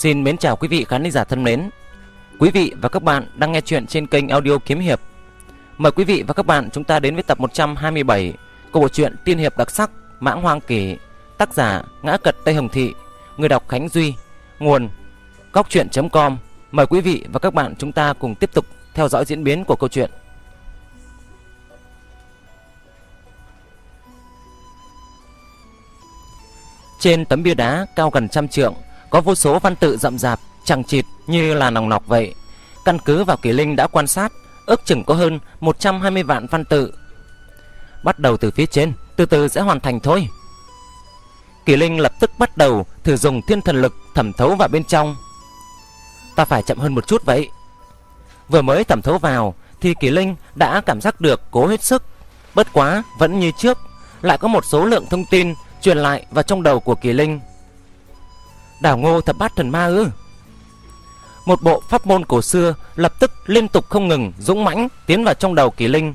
Xin mến chào quý vị khán thính giả thân mến. Quý vị và các bạn đang nghe chuyện trên kênh Audio Kiếm Hiệp. Mời quý vị và các bạn chúng ta đến với tập 127 của bộ truyện Tiên Hiệp đặc sắc Mãng Hoang Kỷ. Tác giả Ngã Cật Tây Hồng Thị, người đọc Khánh Duy, nguồn Góc truyện.com. Mời quý vị và các bạn chúng ta cùng tiếp tục theo dõi diễn biến của câu chuyện. Trên tấm bia đá cao gần trăm trượng có vô số văn tự rậm rạp, chằng chịt như là nòng nọc vậy. Căn cứ vào Kỷ Linh đã quan sát, ước chừng có hơn 120 vạn văn tự. Bắt đầu từ phía trên, từ từ sẽ hoàn thành thôi. Kỷ Linh lập tức bắt đầu thử dùng thiên thần lực thẩm thấu vào bên trong. Ta phải chậm hơn một chút vậy. Vừa mới thẩm thấu vào thì Kỷ Linh đã cảm giác được cố hết sức. Bất quá vẫn như trước, lại có một số lượng thông tin truyền lại vào trong đầu của Kỷ Linh. Đảo Ngô Thập Bát Thần Ma ư? Một bộ pháp môn cổ xưa lập tức liên tục không ngừng dũng mãnh tiến vào trong đầu Kỷ Linh.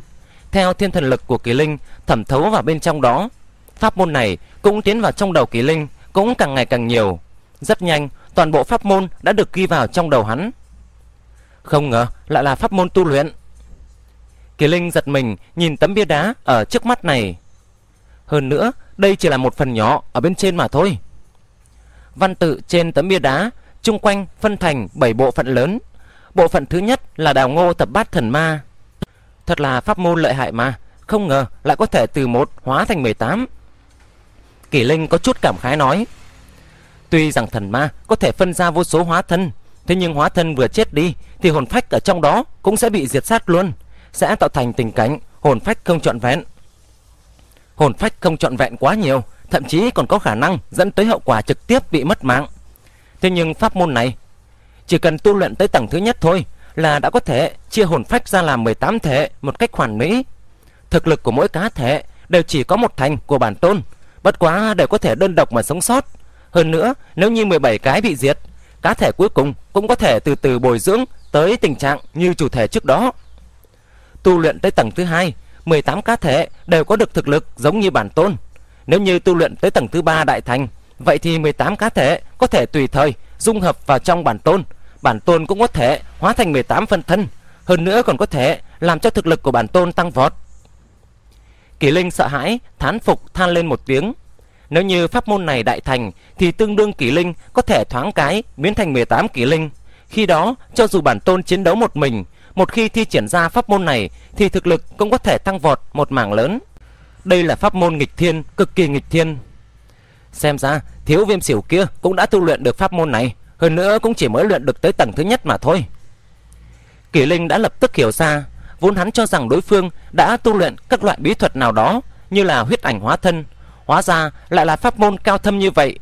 Theo thiên thần lực của Kỷ Linh thẩm thấu vào bên trong đó, pháp môn này cũng tiến vào trong đầu Kỷ Linh, cũng càng ngày càng nhiều. Rất nhanh, toàn bộ pháp môn đã được ghi vào trong đầu hắn. Không ngờ lại là pháp môn tu luyện. Kỷ Linh giật mình nhìn tấm bia đá ở trước mắt này. Hơn nữa, đây chỉ là một phần nhỏ ở bên trên mà thôi. Văn tự trên tấm bia đá chung quanh phân thành 7 bộ phận lớn. Bộ phận thứ nhất là Đảo Ngô Thập Bát Thần Ma. Thật là pháp môn lợi hại mà, không ngờ lại có thể từ 1 hóa thành 18. Kỷ Linh có chút cảm khái nói. Tuy rằng thần ma có thể phân ra vô số hóa thân, thế nhưng hóa thân vừa chết đi thì hồn phách ở trong đó cũng sẽ bị diệt sát luôn, sẽ tạo thành tình cảnh hồn phách không trọn vẹn. Hồn phách không trọn vẹn quá nhiều, thậm chí còn có khả năng dẫn tới hậu quả trực tiếp bị mất mạng. Thế nhưng pháp môn này chỉ cần tu luyện tới tầng thứ nhất thôi là đã có thể chia hồn phách ra làm 18 thể một cách hoàn mỹ. Thực lực của mỗi cá thể đều chỉ có 1 thành của bản tôn, bất quá đều có thể đơn độc mà sống sót. Hơn nữa, nếu như 17 cái bị diệt, cá thể cuối cùng cũng có thể từ từ bồi dưỡng tới tình trạng như chủ thể trước đó. Tu luyện tới tầng thứ 2, 18 cá thể đều có được thực lực giống như bản tôn. Nếu như tu luyện tới tầng thứ 3 đại thành, vậy thì 18 cá thể có thể tùy thời dung hợp vào trong bản tôn. Bản tôn cũng có thể hóa thành 18 phân thân, hơn nữa còn có thể làm cho thực lực của bản tôn tăng vọt. Kỷ Linh sợ hãi, thán phục than lên một tiếng. Nếu như pháp môn này đại thành thì tương đương Kỷ Linh có thể thoáng cái biến thành 18 Kỷ Linh. Khi đó cho dù bản tôn chiến đấu một mình, một khi thi triển ra pháp môn này thì thực lực cũng có thể tăng vọt một mảng lớn. Đây là pháp môn nghịch thiên, cực kỳ nghịch thiên. Xem ra Thiếu Viêm Xỉu kia cũng đã tu luyện được pháp môn này, hơn nữa cũng chỉ mới luyện được tới tầng thứ nhất mà thôi. Kỷ Linh đã lập tức hiểu ra, vốn hắn cho rằng đối phương đã tu luyện các loại bí thuật nào đó như là huyết ảnh hóa thân, hóa ra lại là pháp môn cao thâm như vậy.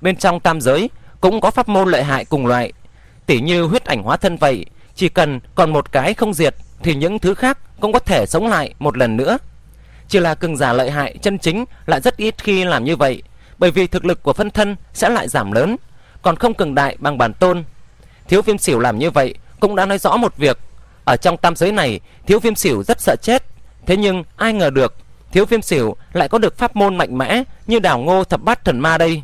Bên trong tam giới cũng có pháp môn lợi hại cùng loại, tỉ như huyết ảnh hóa thân vậy, chỉ cần còn một cái không diệt thì những thứ khác cũng có thể sống lại một lần nữa. Chỉ là cường giả lợi hại chân chính lại rất ít khi làm như vậy, bởi vì thực lực của phân thân sẽ lại giảm lớn, còn không cường đại bằng bản tôn. Thiếu Viêm Xỉu làm như vậy cũng đã nói rõ một việc, ở trong tam giới này Thiếu Viêm Xỉu rất sợ chết. Thế nhưng ai ngờ được Thiếu Viêm Xỉu lại có được pháp môn mạnh mẽ như Đảo Ngô Thập Bát Thần Ma đây.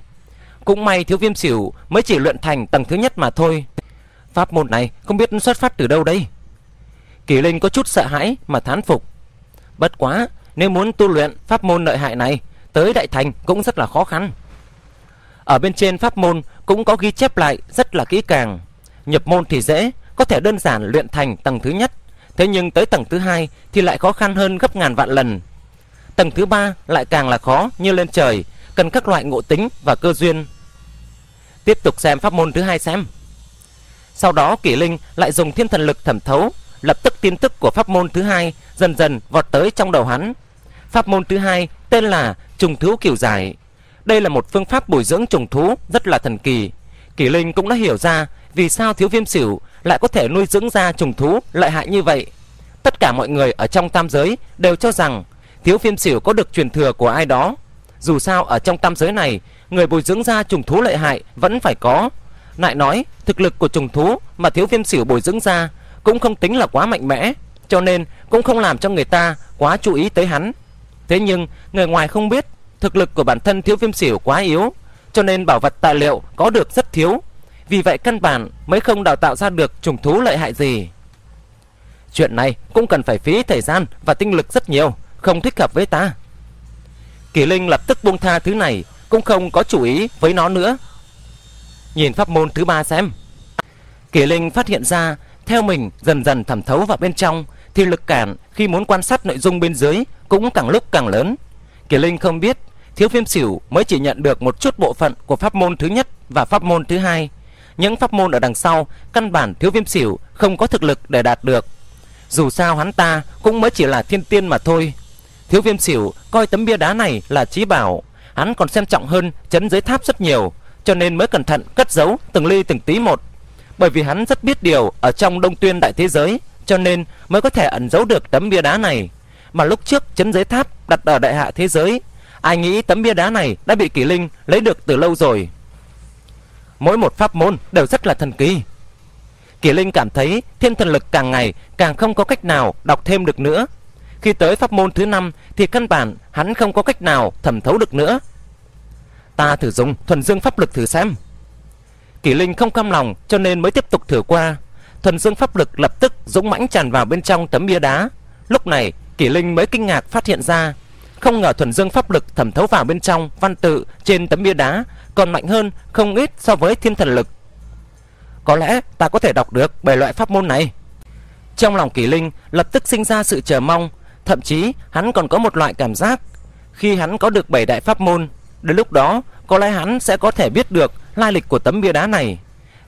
Cũng may Thiếu Viêm Xỉu mới chỉ luyện thành tầng thứ nhất mà thôi. Pháp môn này không biết xuất phát từ đâu đây. Kỷ Linh có chút sợ hãi mà thán phục. Bất quá nếu muốn tu luyện pháp môn lợi hại này tới đại thành cũng rất là khó khăn. Ở bên trên pháp môn cũng có ghi chép lại rất là kỹ càng. Nhập môn thì dễ, có thể đơn giản luyện thành tầng thứ nhất, thế nhưng tới tầng thứ hai thì lại khó khăn hơn gấp ngàn vạn lần. Tầng thứ ba lại càng là khó như lên trời, cần các loại ngộ tính và cơ duyên. Tiếp tục xem pháp môn thứ hai xem. Sau đó Kỷ Linh lại dùng thiên thần lực thẩm thấu, lập tức tin tức của pháp môn thứ hai dần dần vọt tới trong đầu hắn. Pháp môn thứ hai tên là Trùng Thú Cửu Giải. Đây là một phương pháp bồi dưỡng trùng thú rất là thần kỳ. Kỷ Linh cũng đã hiểu ra vì sao Thiếu Viêm Xỉu lại có thể nuôi dưỡng ra trùng thú lợi hại như vậy. Tất cả mọi người ở trong tam giới đều cho rằng Thiếu Viêm Xỉu có được truyền thừa của ai đó. Dù sao ở trong tam giới này, người bồi dưỡng ra trùng thú lợi hại vẫn phải có. Lại nói thực lực của trùng thú mà Thiếu Viêm Xỉu bồi dưỡng ra cũng không tính là quá mạnh mẽ, cho nên cũng không làm cho người ta quá chú ý tới hắn. Thế nhưng người ngoài không biết thực lực của bản thân Thiếu Viêm Xỉu quá yếu, cho nên bảo vật tài liệu có được rất thiếu. vì vậy căn bản mới không đào tạo ra được trùng thú lợi hại gì. Chuyện này cũng cần phải phí thời gian và tinh lực rất nhiều, không thích hợp với ta. Kỷ Linh lập tức buông tha thứ này, cũng không có chú ý với nó nữa. Nhìn pháp môn thứ ba xem. Kỷ Linh phát hiện ra, theo mình dần dần thẩm thấu vào bên trong, thì lực cản khi muốn quan sát nội dung bên dưới cũng càng lúc càng lớn. Kỷ Linh không biết Thiếu Viêm Xỉu mới chỉ nhận được một chút bộ phận của pháp môn thứ nhất và pháp môn thứ hai. Những pháp môn ở đằng sau căn bản Thiếu Viêm Xỉu không có thực lực để đạt được. Dù sao hắn ta cũng mới chỉ là thiên tiên mà thôi. Thiếu Viêm Xỉu coi tấm bia đá này là chí bảo, hắn còn xem trọng hơn trấn giới tháp rất nhiều, cho nên mới cẩn thận cất giấu từng ly từng tí một. Bởi vì hắn rất biết điều ở trong Đông Tuyên đại thế giới, cho nên mới có thể ẩn giấu được tấm bia đá này. Mà lúc trước trấn giới tháp đặt ở đại hạ thế giới, ai nghĩ tấm bia đá này đã bị Kỷ Linh lấy được từ lâu rồi. Mỗi một pháp môn đều rất là thần kỳ. Kỷ Linh cảm thấy thiên thần lực càng ngày càng không có cách nào đọc thêm được nữa. Khi tới pháp môn thứ 5 thì căn bản hắn không có cách nào thẩm thấu được nữa. Ta thử dùng thuần dương pháp lực thử xem. Kỷ Linh không cam lòng cho nên mới tiếp tục thử qua. Thuần dương pháp lực lập tức dũng mãnh tràn vào bên trong tấm bia đá. Lúc này Kỷ Linh mới kinh ngạc phát hiện ra, không ngờ thuần dương pháp lực thẩm thấu vào bên trong văn tự trên tấm bia đá còn mạnh hơn không ít so với thiên thần lực. Có lẽ ta có thể đọc được 7 loại pháp môn này. Trong lòng Kỷ Linh lập tức sinh ra sự chờ mong. Thậm chí hắn còn có một loại cảm giác, khi hắn có được 7 đại pháp môn, đến lúc đó có lẽ hắn sẽ có thể biết được lai lịch của tấm bia đá này.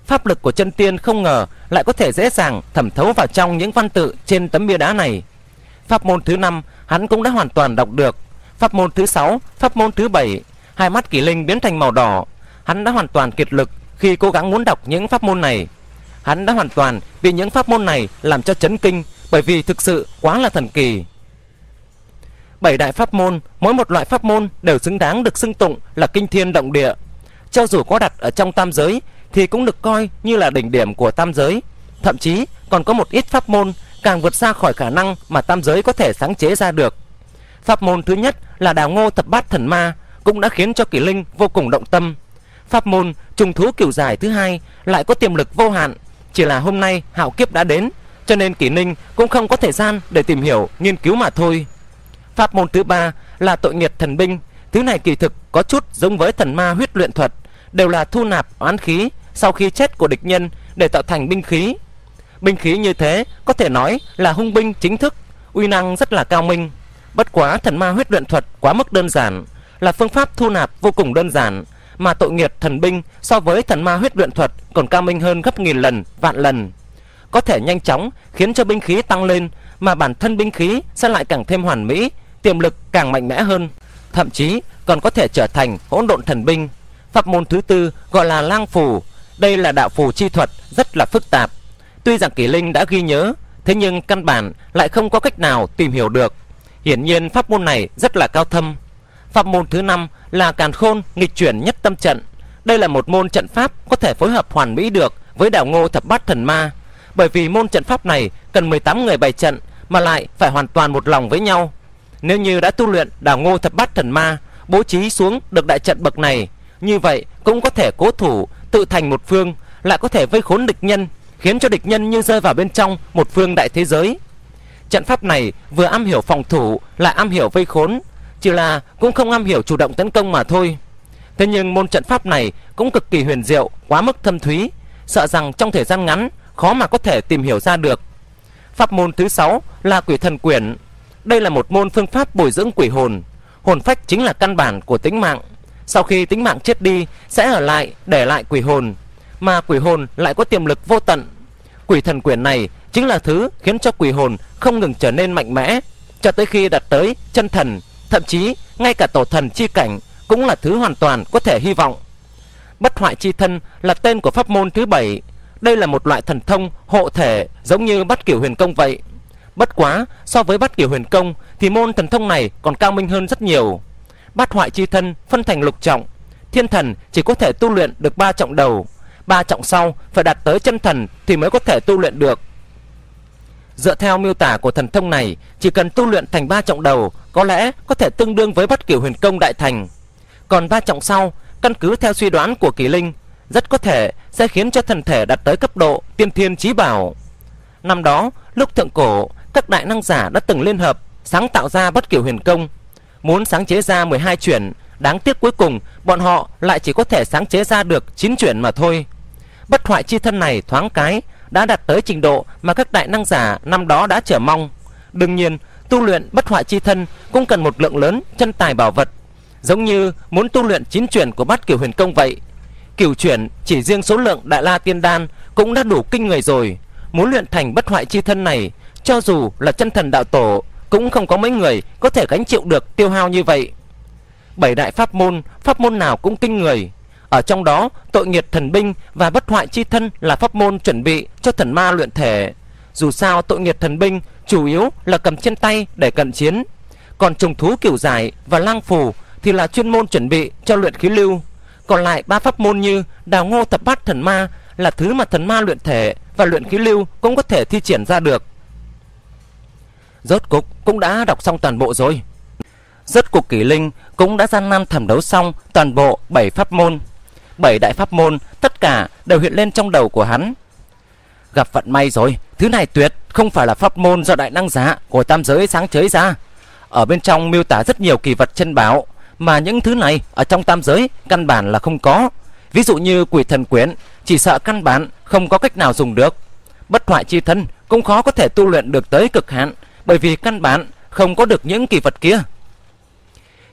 Pháp lực của chân tiên không ngờ lại có thể dễ dàng thẩm thấu vào trong những văn tự trên tấm bia đá này. Pháp môn thứ 5 hắn cũng đã hoàn toàn đọc được. Pháp môn thứ 6, pháp môn thứ 7, hai mắt Kỷ Linh biến thành màu đỏ. Hắn đã hoàn toàn kiệt lực khi cố gắng muốn đọc những pháp môn này. Hắn đã hoàn toàn bị những pháp môn này làm cho chấn kinh, bởi vì thực sự quá là thần kỳ. 7 đại pháp môn, mỗi một loại pháp môn đều xứng đáng được xưng tụng là kinh thiên động địa. Cho dù có đặt ở trong tam giới thì cũng được coi như là đỉnh điểm của tam giới. Thậm chí còn có một ít pháp môn càng vượt xa khỏi khả năng mà tam giới có thể sáng chế ra được. Pháp môn thứ nhất là Đảo Ngô Thập Bát Thần Ma cũng đã khiến cho Kỷ Linh vô cùng động tâm. Pháp môn Trùng Thú Cửu Giải thứ hai lại có tiềm lực vô hạn, chỉ là hôm nay hạo kiếp đã đến, cho nên Kỷ Linh cũng không có thời gian để tìm hiểu nghiên cứu mà thôi. Pháp môn thứ ba là Tội Nghiệp Thần Binh. Thứ này kỳ thực có chút giống với thần ma huyết luyện thuật, đều là thu nạp oán khí sau khi chết của địch nhân để tạo thành binh khí. Binh khí như thế có thể nói là hung binh chính thức, uy năng rất là cao minh. Bất quá thần ma huyết luyện thuật quá mức đơn giản, là phương pháp thu nạp vô cùng đơn giản, mà Tội Nghiệp Thần Binh so với thần ma huyết luyện thuật còn cao minh hơn gấp nghìn lần, vạn lần. Có thể nhanh chóng khiến cho binh khí tăng lên, mà bản thân binh khí sẽ lại càng thêm hoàn mỹ, tiềm lực càng mạnh mẽ hơn, thậm chí còn có thể trở thành hỗn độn thần binh. Pháp môn thứ tư gọi là Lang Phủ. Đây là đạo phù chi thuật rất là phức tạp. Tuy rằng Kỷ Linh đã ghi nhớ, thế nhưng căn bản lại không có cách nào tìm hiểu được. Hiển nhiên pháp môn này rất là cao thâm. Pháp môn thứ 5 là Càn Khôn Nghịch Chuyển Nhất Tâm Trận. Đây là một môn trận pháp có thể phối hợp hoàn mỹ được với Đảo Ngô Thập Bát Thần Ma. Bởi vì môn trận pháp này cần 18 người bày trận, mà lại phải hoàn toàn một lòng với nhau. Nếu như đã tu luyện Đảo Ngô Thập Bát Thần Ma, bố trí xuống được đại trận bậc này, như vậy cũng có thể cố thủ tự thành một phương, lại có thể vây khốn địch nhân, khiến cho địch nhân như rơi vào bên trong một phương đại thế giới. Trận pháp này vừa am hiểu phòng thủ, lại am hiểu vây khốn, chỉ là cũng không am hiểu chủ động tấn công mà thôi. Thế nhưng môn trận pháp này cũng cực kỳ huyền diệu, quá mức thâm thúy, sợ rằng trong thời gian ngắn khó mà có thể tìm hiểu ra được. Pháp môn thứ 6 là Quỷ Thần Quyển. Đây là một môn phương pháp bồi dưỡng quỷ hồn. Hồn phách chính là căn bản của tính mạng. Sau khi tính mạng chết đi sẽ ở lại để lại quỷ hồn, mà quỷ hồn lại có tiềm lực vô tận. Quỷ Thần Quyển này chính là thứ khiến cho quỷ hồn không ngừng trở nên mạnh mẽ, cho tới khi đạt tới chân thần, thậm chí ngay cả tổ thần chi cảnh cũng là thứ hoàn toàn có thể hy vọng. Bất Hoại Chi Thân là tên của pháp môn thứ 7. Đây là một loại thần thông hộ thể giống như Bát Kiểu Huyền Công vậy. Bất quá so với Bát Kiểu Huyền Công thì môn thần thông này còn cao minh hơn rất nhiều. Bát Hoại Chi Thân phân thành lục trọng, thiên thần chỉ có thể tu luyện được 3 trọng đầu, 3 trọng sau phải đạt tới chân thần thì mới có thể tu luyện được. Dựa theo miêu tả của thần thông này, chỉ cần tu luyện thành 3 trọng đầu có lẽ có thể tương đương với Bát Kiểu Huyền Công đại thành. Còn 3 trọng sau, căn cứ theo suy đoán của Kỷ Linh, rất có thể sẽ khiến cho thần thể đạt tới cấp độ tiên thiên chí bảo. Năm đó, lúc thượng cổ, các đại năng giả đã từng liên hợp sáng tạo ra bất kiểu huyền công, muốn sáng chế ra 12 chuyển, đáng tiếc cuối cùng bọn họ lại chỉ có thể sáng chế ra được 9 chuyển mà thôi. Bất hoại chi thân này thoáng cái đã đạt tới trình độ mà các đại năng giả năm đó đã chờ mong. Đương nhiên, tu luyện bất hoại chi thân cũng cần một lượng lớn chân tài bảo vật, giống như muốn tu luyện 9 chuyển của bát cửu huyền công vậy. Cửu chuyển chỉ riêng số lượng đại la tiên đan cũng đã đủ kinh người rồi, muốn luyện thành bất hoại chi thân này, cho dù là chân thần đạo tổ cũng không có mấy người có thể gánh chịu được tiêu hao như vậy. 7 đại pháp môn nào cũng kinh người. Ở trong đó, tội nghiệp thần binh và bất hoại chi thân là pháp môn chuẩn bị cho thần ma luyện thể. Dù sao tội nghiệp thần binh chủ yếu là cầm trên tay để cận chiến, còn trùng thú cửu giải và lang phủ thì là chuyên môn chuẩn bị cho luyện khí lưu. Còn lại 3 pháp môn như đảo ngô thập bát thần ma là thứ mà thần ma luyện thể và luyện khí lưu cũng có thể thi triển ra được. Rốt cục cũng đã đọc xong toàn bộ rồi. Rốt cục Kỷ Linh cũng đã gian nan thẩm đấu xong toàn bộ 7 pháp môn. 7 đại pháp môn tất cả đều hiện lên trong đầu của hắn. Gặp vận may rồi, thứ này tuyệt không phải là pháp môn do đại năng giả của tam giới sáng chế ra. Ở bên trong miêu tả rất nhiều kỳ vật chân bảo, mà những thứ này ở trong tam giới căn bản là không có. Ví dụ như quỷ thần quyển, chỉ sợ căn bản không có cách nào dùng được. Bất hoại chi thân cũng khó có thể tu luyện được tới cực hạn, bởi vì căn bản không có được những kỳ vật kia.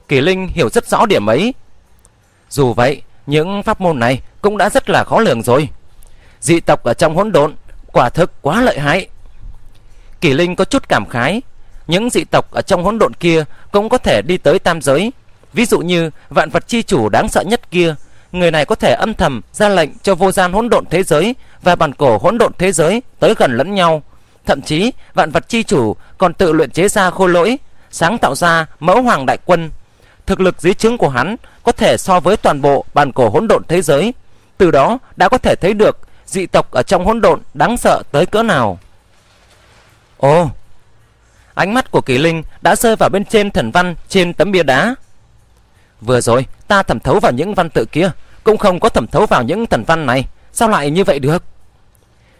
Kỷ Linh hiểu rất rõ điểm ấy. Dù vậy, những pháp môn này cũng đã rất là khó lường rồi. Dị tộc ở trong hỗn độn quả thực quá lợi hại. Kỷ Linh có chút cảm khái. Những dị tộc ở trong hỗn độn kia cũng có thể đi tới tam giới. Ví dụ như vạn vật chi chủ đáng sợ nhất kia, người này có thể âm thầm ra lệnh cho vô gian hỗn độn thế giới và bản cổ hỗn độn thế giới tới gần lẫn nhau. Thậm chí vạn vật chi chủ còn tự luyện chế ra khôi lỗi, sáng tạo ra mẫu hoàng đại quân. Thực lực dưới trướng của hắn có thể so với toàn bộ bản cổ hỗn độn thế giới. Từ đó đã có thể thấy được dị tộc ở trong hỗn độn đáng sợ tới cỡ nào. Ồ, ánh mắt của Kỷ Linh đã rơi vào bên trên thần văn trên tấm bia đá. Vừa rồi ta thẩm thấu vào những văn tự kia, cũng không có thẩm thấu vào những thần văn này. Sao lại như vậy được?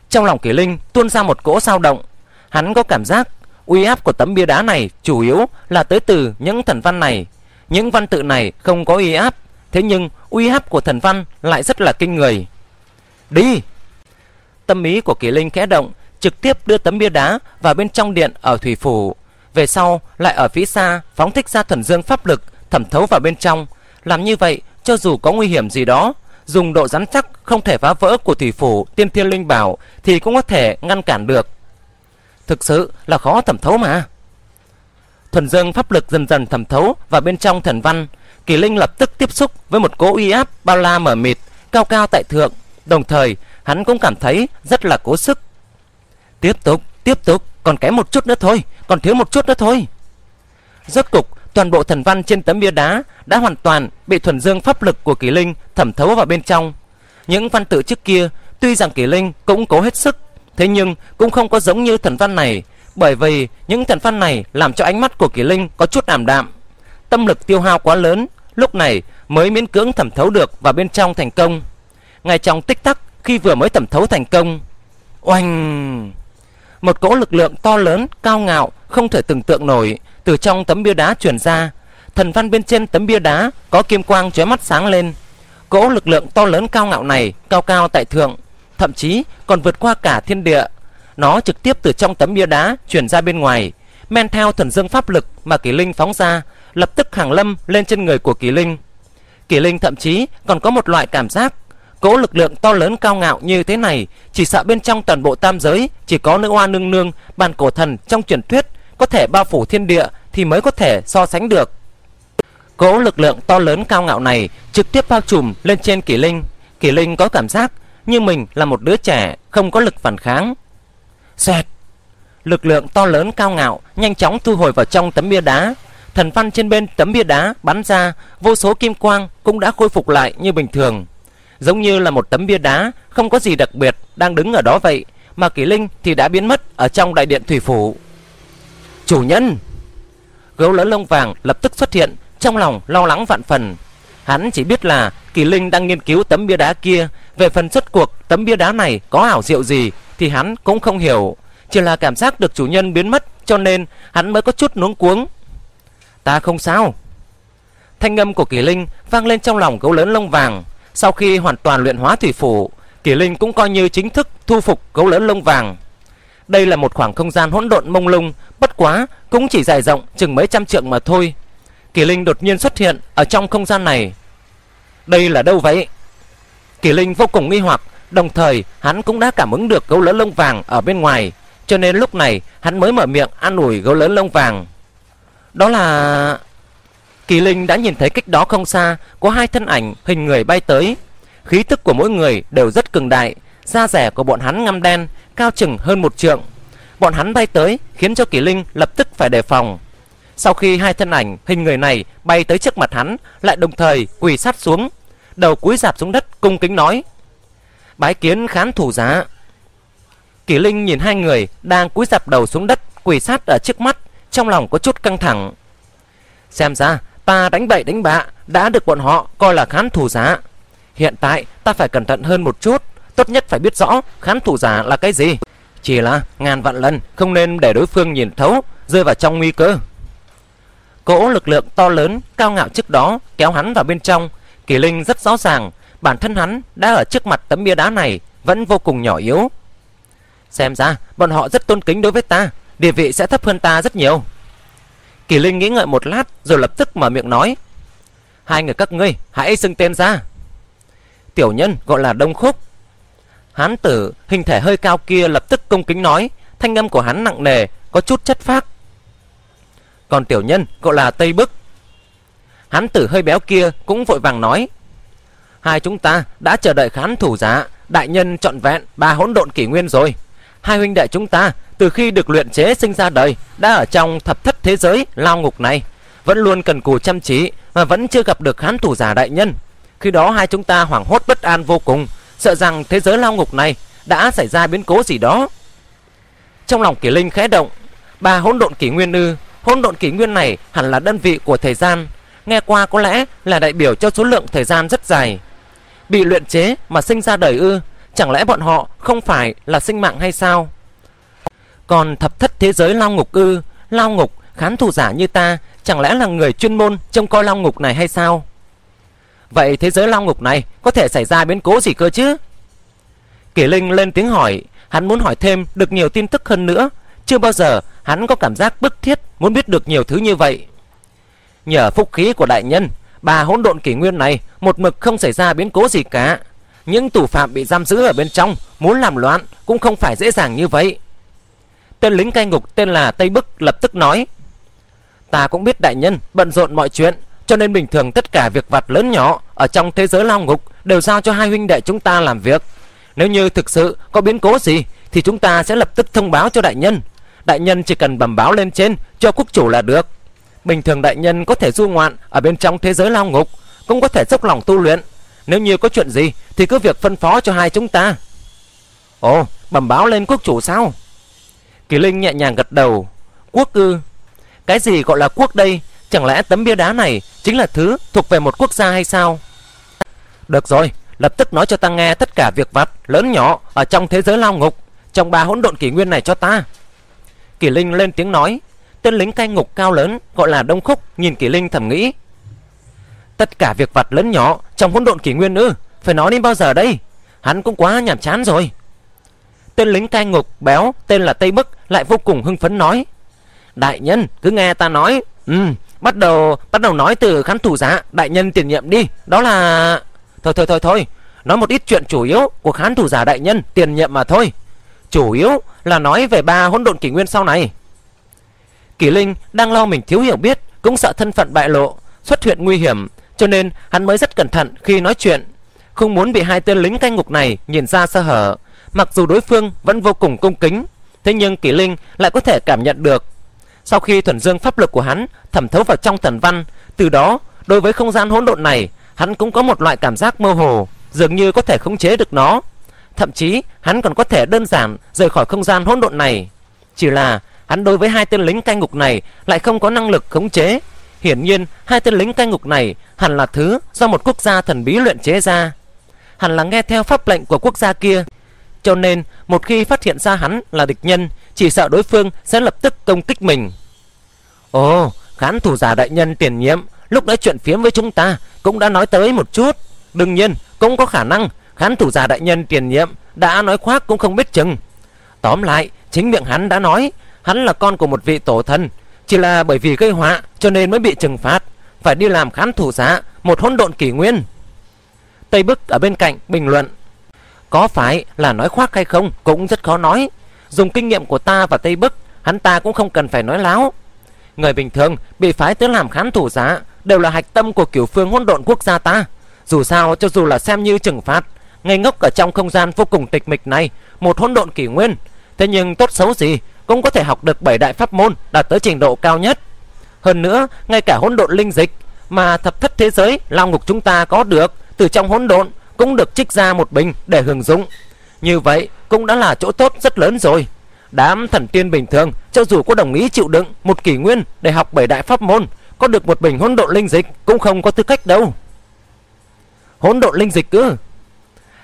Trong lòng Kỷ Linh tuôn ra một cỗ dao động. Hắn có cảm giác uy áp của tấm bia đá này chủ yếu là tới từ những thần văn này. Những văn tự này không có uy áp, thế nhưng uy áp của thần văn lại rất là kinh người. Đi! Tâm ý của Kỷ Linh khẽ động, trực tiếp đưa tấm bia đá vào bên trong điện ở thủy phủ. Về sau lại ở phía xa phóng thích ra thần dương pháp lực thẩm thấu vào bên trong. Làm như vậy cho dù có nguy hiểm gì đó, dùng độ rắn chắc không thể phá vỡ của thủy phủ tiên thiên linh bảo thì cũng có thể ngăn cản được. Thực sự là khó thẩm thấu mà. Thuần dương pháp lực dần dần thẩm thấu vào bên trong thần văn. Kỷ Linh lập tức tiếp xúc với một cỗ uy áp bao la mờ mịt, cao cao tại thượng. Đồng thời hắn cũng cảm thấy rất là cố sức. Tiếp tục, còn kém một chút nữa thôi, còn thiếu một chút nữa thôi. Rốt cục toàn bộ thần văn trên tấm bia đá đã hoàn toàn bị thuần dương pháp lực của Kỷ Linh thẩm thấu vào bên trong. Những văn tự trước kia tuy rằng Kỷ Linh cũng cố hết sức, thế nhưng cũng không có giống như thần văn này. Bởi vì những thần văn này làm cho ánh mắt của Kỷ Linh có chút ảm đạm. Tâm lực tiêu hao quá lớn, lúc này mới miễn cưỡng thẩm thấu được vào bên trong thành công. Ngay trong tích tắc khi vừa mới thẩm thấu thành công, oanh! Một cỗ lực lượng to lớn, cao ngạo, không thể tưởng tượng nổi từ trong tấm bia đá truyền ra. Thần văn bên trên tấm bia đá có kim quang chói mắt sáng lên. Cỗ lực lượng to lớn cao ngạo này cao cao tại thượng, thậm chí còn vượt qua cả thiên địa. Nó trực tiếp từ trong tấm bia đá chuyển ra bên ngoài, men theo thuần dương pháp lực mà Kỷ Linh phóng ra, lập tức hàng lâm lên trên người của Kỷ Linh. Kỷ Linh thậm chí còn có một loại cảm giác, cỗ lực lượng to lớn cao ngạo như thế này, chỉ sợ bên trong toàn bộ tam giới chỉ có nữ oa nương nương, bàn cổ thần trong truyền thuyết có thể bao phủ thiên địa thì mới có thể so sánh được. Cỗ lực lượng to lớn cao ngạo này trực tiếp bao trùm lên trên Kỷ Linh. Kỷ Linh có cảm giác như mình là một đứa trẻ không có lực phản kháng. Xoẹt! Lực lượng to lớn cao ngạo nhanh chóng thu hồi vào trong tấm bia đá. Thần văn trên bên tấm bia đá bắn ra, vô số kim quang cũng đã khôi phục lại như bình thường. Giống như là một tấm bia đá không có gì đặc biệt đang đứng ở đó vậy, mà Kỷ Linh thì đã biến mất ở trong đại điện thủy phủ. Chủ nhân! Gấu lớn lông vàng lập tức xuất hiện, trong lòng lo lắng vạn phần. Hắn chỉ biết là Kỷ Linh đang nghiên cứu tấm bia đá kia Về phần rốt cuộc tấm bia đá này có ảo diệu gì thì hắn cũng không hiểu, chỉ là cảm giác được chủ nhân biến mất cho nên hắn mới có chút luống cuống. Ta không sao. Thanh âm của Kỷ Linh vang lên trong lòng gấu lớn lông vàng. Sau khi hoàn toàn luyện hóa thủy phủ, Kỷ Linh cũng coi như chính thức thu phục gấu lớn lông vàng. Đây là một khoảng không gian hỗn độn mông lung, bất quá cũng chỉ dài rộng chừng mấy trăm trượng mà thôi. Kỷ Linh đột nhiên xuất hiện ở trong không gian này. Đây là đâu vậy? Kỷ Linh vô cùng nghi hoặc, đồng thời hắn cũng đã cảm ứng được gấu lớn lông vàng ở bên ngoài, cho nên lúc này hắn mới mở miệng an ủi gấu lớn lông vàng. Đó là... Kỷ Linh đã nhìn thấy cách đó không xa có hai thân ảnh hình người bay tới. Khí tức của mỗi người đều rất cường đại, da rẻ của bọn hắn ngăm đen, cao chừng hơn một trượng. Bọn hắn bay tới khiến cho Kỷ Linh lập tức phải đề phòng. Sau khi hai thân ảnh hình người này bay tới trước mặt hắn, lại đồng thời quỳ sát xuống, đầu cúi rạp xuống đất cung kính nói: Bái kiến khán thủ giá. Kỷ Linh nhìn hai người đang cúi rạp đầu xuống đất quỳ sát ở trước mắt, trong lòng có chút căng thẳng. Xem ra ta đánh bậy đánh bạ đã được bọn họ coi là khán thủ giá. Hiện tại ta phải cẩn thận hơn một chút, tốt nhất phải biết rõ khán thủ giả là cái gì. Chỉ là ngàn vạn lần không nên để đối phương nhìn thấu, rơi vào trong nguy cơ. Cỗ lực lượng to lớn cao ngạo trước đó kéo hắn vào bên trong. Kỷ Linh rất rõ ràng bản thân hắn đã ở trước mặt tấm bia đá này vẫn vô cùng nhỏ yếu. Xem ra bọn họ rất tôn kính đối với ta, địa vị sẽ thấp hơn ta rất nhiều. Kỷ Linh nghĩ ngợi một lát rồi lập tức mở miệng nói: Hai người các ngươi hãy xưng tên ra. Tiểu nhân gọi là Đông Khúc. Hán tử hình thể hơi cao kia lập tức cung kính nói, thanh âm của hắn nặng nề, có chút chất phác. Còn tiểu nhân gọi là Tây Bức. Hán tử hơi béo kia cũng vội vàng nói: Hai chúng ta đã chờ đợi khán thủ giá đại nhân trọn vẹn 3 hỗn độn kỷ nguyên rồi. Hai huynh đệ chúng ta từ khi được luyện chế sinh ra đời đã ở trong thập thất thế giới lao ngục này, vẫn luôn cần cù chăm chỉ mà vẫn chưa gặp được khán thủ giả đại nhân. Khi đó hai chúng ta hoảng hốt bất an vô cùng, sợ rằng thế giới lao ngục này đã xảy ra biến cố gì đó. Trong lòng Kỷ Linh khẽ động. 3 hỗn độn kỷ nguyên ư? Hỗn độn kỷ nguyên này hẳn là đơn vị của thời gian, nghe qua có lẽ là đại biểu cho số lượng thời gian rất dài. Bị luyện chế mà sinh ra đời ư? Chẳng lẽ bọn họ không phải là sinh mạng hay sao? Còn thập thất thế giới lao ngục ư? Lao ngục, khán thủ giả như ta chẳng lẽ là người chuyên môn trông coi lao ngục này hay sao? Vậy thế giới lao ngục này có thể xảy ra biến cố gì cơ chứ? Kỷ Linh lên tiếng hỏi. Hắn muốn hỏi thêm được nhiều tin tức hơn nữa, chưa bao giờ hắn có cảm giác bức thiết muốn biết được nhiều thứ như vậy. Nhờ phúc khí của đại nhân, 3 hỗn độn kỷ nguyên này một mực không xảy ra biến cố gì cả. Những tù phạm bị giam giữ ở bên trong muốn làm loạn cũng không phải dễ dàng như vậy. Tên lính cai ngục tên là Tây Bức lập tức nói: Ta cũng biết đại nhân bận rộn mọi chuyện, cho nên bình thường tất cả việc vặt lớn nhỏ ở trong thế giới lao ngục đều giao cho hai huynh đệ chúng ta làm việc. Nếu như thực sự có biến cố gì thì chúng ta sẽ lập tức thông báo cho đại nhân. Đại nhân chỉ cần bẩm báo lên trên cho quốc chủ là được. Bình thường đại nhân có thể du ngoạn ở bên trong thế giới lao ngục, cũng có thể dốc lòng tu luyện. Nếu như có chuyện gì thì cứ việc phân phó cho hai chúng ta. Ồ, bẩm báo lên quốc chủ sao? Kỷ Linh nhẹ nhàng gật đầu. Quốc ư? Cái gì gọi là quốc đây? Chẳng lẽ tấm bia đá này chính là thứ thuộc về một quốc gia hay sao? Được rồi, lập tức nói cho ta nghe tất cả việc vặt lớn nhỏ ở trong thế giới lao ngục, trong 3 hỗn độn kỷ nguyên này cho ta. Kỷ Linh lên tiếng nói. Tên lính cai ngục cao lớn gọi là Đông Khúc nhìn Kỷ Linh thầm nghĩ: Tất cả việc vặt lớn nhỏ trong hỗn độn kỷ nguyên ư? Phải nói đến bao giờ đây? Hắn cũng quá nhàm chán rồi. Tên lính cai ngục béo tên là Tây Bức lại vô cùng hưng phấn nói: Đại nhân cứ nghe ta nói. Bắt đầu nói từ khán thủ giá đại nhân tiền nhiệm đi. Đó là... Thôi, nói một ít chuyện chủ yếu của khán thủ giả đại nhân tiền nhiệm mà thôi. Chủ yếu là nói về 3 hỗn độn kỷ nguyên sau này. Kỷ Linh đang lo mình thiếu hiểu biết, cũng sợ thân phận bại lộ, xuất hiện nguy hiểm, cho nên hắn mới rất cẩn thận khi nói chuyện, không muốn bị hai tên lính cai ngục này nhìn ra sơ hở. Mặc dù đối phương vẫn vô cùng cung kính, thế nhưng Kỷ Linh lại có thể cảm nhận được. Sau khi thuần dương pháp lực của hắn thẩm thấu vào trong thần văn, từ đó đối với không gian hỗn độn này hắn cũng có một loại cảm giác mơ hồ, dường như có thể khống chế được nó. Thậm chí hắn còn có thể đơn giản rời khỏi không gian hỗn độn này. Chỉ là hắn đối với hai tên lính cai ngục này lại không có năng lực khống chế. Hiển nhiên hai tên lính cai ngục này hẳn là thứ do một quốc gia thần bí luyện chế ra. hẳn là nghe theo pháp lệnh của quốc gia kia. Cho nên một khi phát hiện ra hắn là địch nhân, chỉ sợ đối phương sẽ lập tức công kích mình. Ồ, khán thủ giả đại nhân tiền nhiệm lúc đã chuyện phiếm với chúng ta cũng đã nói tới một chút. Đương nhiên cũng có khả năng khán thủ giả đại nhân tiền nhiệm đã nói khoác cũng không biết chừng. Tóm lại chính miệng hắn đã nói, hắn là con của một vị tổ thần, chỉ là bởi vì gây họa cho nên mới bị trừng phạt, phải đi làm khán thủ giả một hỗn độn kỷ nguyên. Tây Bức ở bên cạnh bình luận. Có phải là nói khoác hay không cũng rất khó nói. Dùng kinh nghiệm của ta và Tây Bức, hắn ta cũng không cần phải nói láo. Người bình thường bị phái tới làm khán thủ giả đều là hạch tâm của Cửu Phương Hỗn Độn Quốc gia ta. Dù sao cho dù là xem như trừng phạt, ngây ngốc ở trong không gian vô cùng tịch mịch này một hỗn độn kỷ nguyên, thế nhưng tốt xấu gì cũng có thể học được 7 đại pháp môn đạt tới trình độ cao nhất. Hơn nữa ngay cả hỗn độn linh dịch mà thập thất thế giới lao ngục chúng ta có được từ trong hỗn độn cũng được trích ra một bình để hưởng dụng. Như vậy cũng đã là chỗ tốt rất lớn rồi. Đám thần tiên bình thường cho dù có đồng ý chịu đựng một kỷ nguyên để học 7 đại pháp môn, có được một bình hỗn độn linh dịch cũng không có tư cách đâu. Hỗn độn linh dịch ư?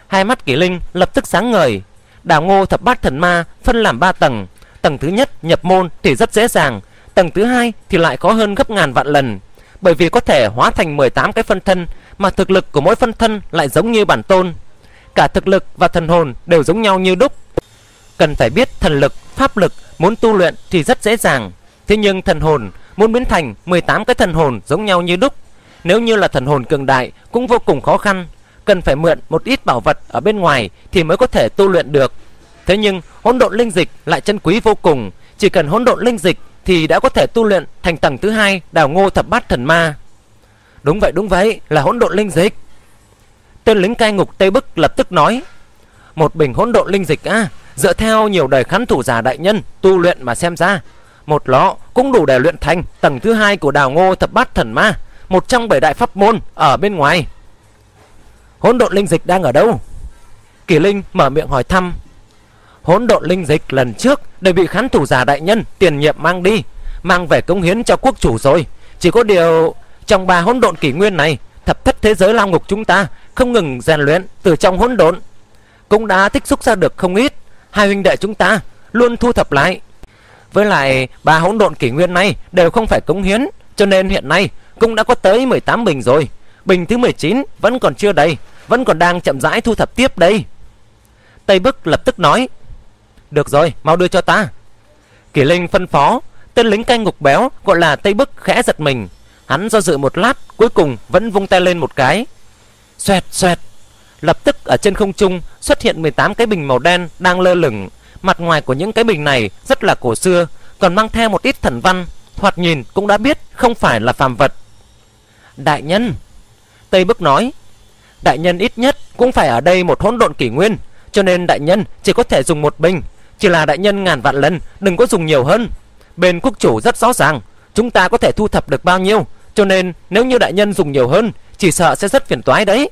Hai mắt Kỷ Linh lập tức sáng ngời. Đảo Ngô Thập Bát Thần Ma phân làm 3 tầng. Tầng thứ nhất nhập môn thì rất dễ dàng, tầng thứ hai thì lại khó hơn gấp ngàn vạn lần, bởi vì có thể hóa thành 18 cái phân thân, mà thực lực của mỗi phân thân lại giống như bản tôn, cả thực lực và thần hồn đều giống nhau như đúc. Cần phải biết thần lực, pháp lực muốn tu luyện thì rất dễ dàng, thế nhưng thần hồn muốn biến thành 18 cái thần hồn giống nhau như đúc, nếu như là thần hồn cường đại cũng vô cùng khó khăn, cần phải mượn một ít bảo vật ở bên ngoài thì mới có thể tu luyện được. Thế nhưng hỗn độn linh dịch lại chân quý vô cùng, chỉ cần hỗn độn linh dịch thì đã có thể tu luyện thành tầng thứ hai Đảo Ngô Thập Bát Thần Ma. Đúng vậy, là hỗn độn linh dịch. Tên lính cai ngục Tây Bức lập tức nói. Một bình hỗn độn linh dịch à? Dựa theo nhiều đời khán thủ giả đại nhân tu luyện mà xem ra, một lọ cũng đủ để luyện thành tầng thứ hai của Đảo Ngô Thập Bát Thần Ma, một trong 7 đại pháp môn ở bên ngoài. Hỗn độn linh dịch đang ở đâu? Kỷ Linh mở miệng hỏi thăm. Hỗn độn linh dịch lần trước đều bị khán thủ giả đại nhân tiền nhiệm mang đi, mang về cống hiến cho quốc chủ rồi. Chỉ có điều trong 3 hỗn độn kỷ nguyên này, thập thất thế giới lao ngục chúng ta không ngừng rèn luyện từ trong hỗn độn, cũng đã tích xúc ra được không ít. Hai huynh đệ chúng ta luôn thu thập lại. Với lại 3 hỗn độn kỷ nguyên này đều không phải cống hiến, cho nên hiện nay cũng đã có tới 18 bình rồi. Bình thứ 19 vẫn còn chưa đầy, vẫn còn đang chậm rãi thu thập tiếp đây. Tây Bức lập tức nói. Được rồi, mau đưa cho ta. Kỷ Linh phân phó. Tên lính canh ngục béo gọi là Tây Bức khẽ giật mình. Hắn do dự một lát, cuối cùng vẫn vung tay lên một cái. Xoẹt xoẹt. Lập tức ở trên không trung xuất hiện 18 cái bình màu đen đang lơ lửng. Mặt ngoài của những cái bình này rất là cổ xưa, còn mang theo một ít thần văn, thoạt nhìn cũng đã biết không phải là phàm vật. Đại nhân, Tây Bức nói, đại nhân ít nhất cũng phải ở đây một hỗn độn kỷ nguyên, cho nên đại nhân chỉ có thể dùng một bình. Chỉ là đại nhân ngàn vạn lần đừng có dùng nhiều hơn. Bên quốc chủ rất rõ ràng chúng ta có thể thu thập được bao nhiêu, cho nên nếu như đại nhân dùng nhiều hơn chỉ sợ sẽ rất phiền toái đấy.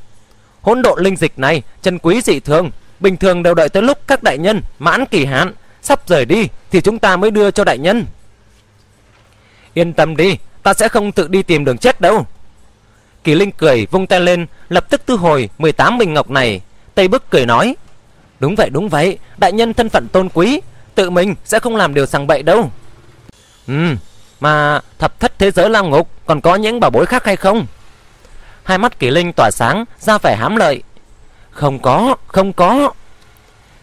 Hỗn độn linh dịch này chân quý dị thường, bình thường đều đợi tới lúc các đại nhân mãn kỳ hạn sắp rời đi thì chúng ta mới đưa cho đại nhân. Yên tâm đi, ta sẽ không tự đi tìm đường chết đâu. Kỷ Linh cười vung tay lên, lập tức thu hồi 18 bình ngọc này. Tây Bức cười nói. Đúng vậy, đại nhân thân phận tôn quý, tự mình sẽ không làm điều sằng bậy đâu. Mà thập thất thế giới lao ngục còn có những bảo bối khác hay không? Hai mắt Kỷ Linh tỏa sáng, ra vẻ hám lợi. Không có.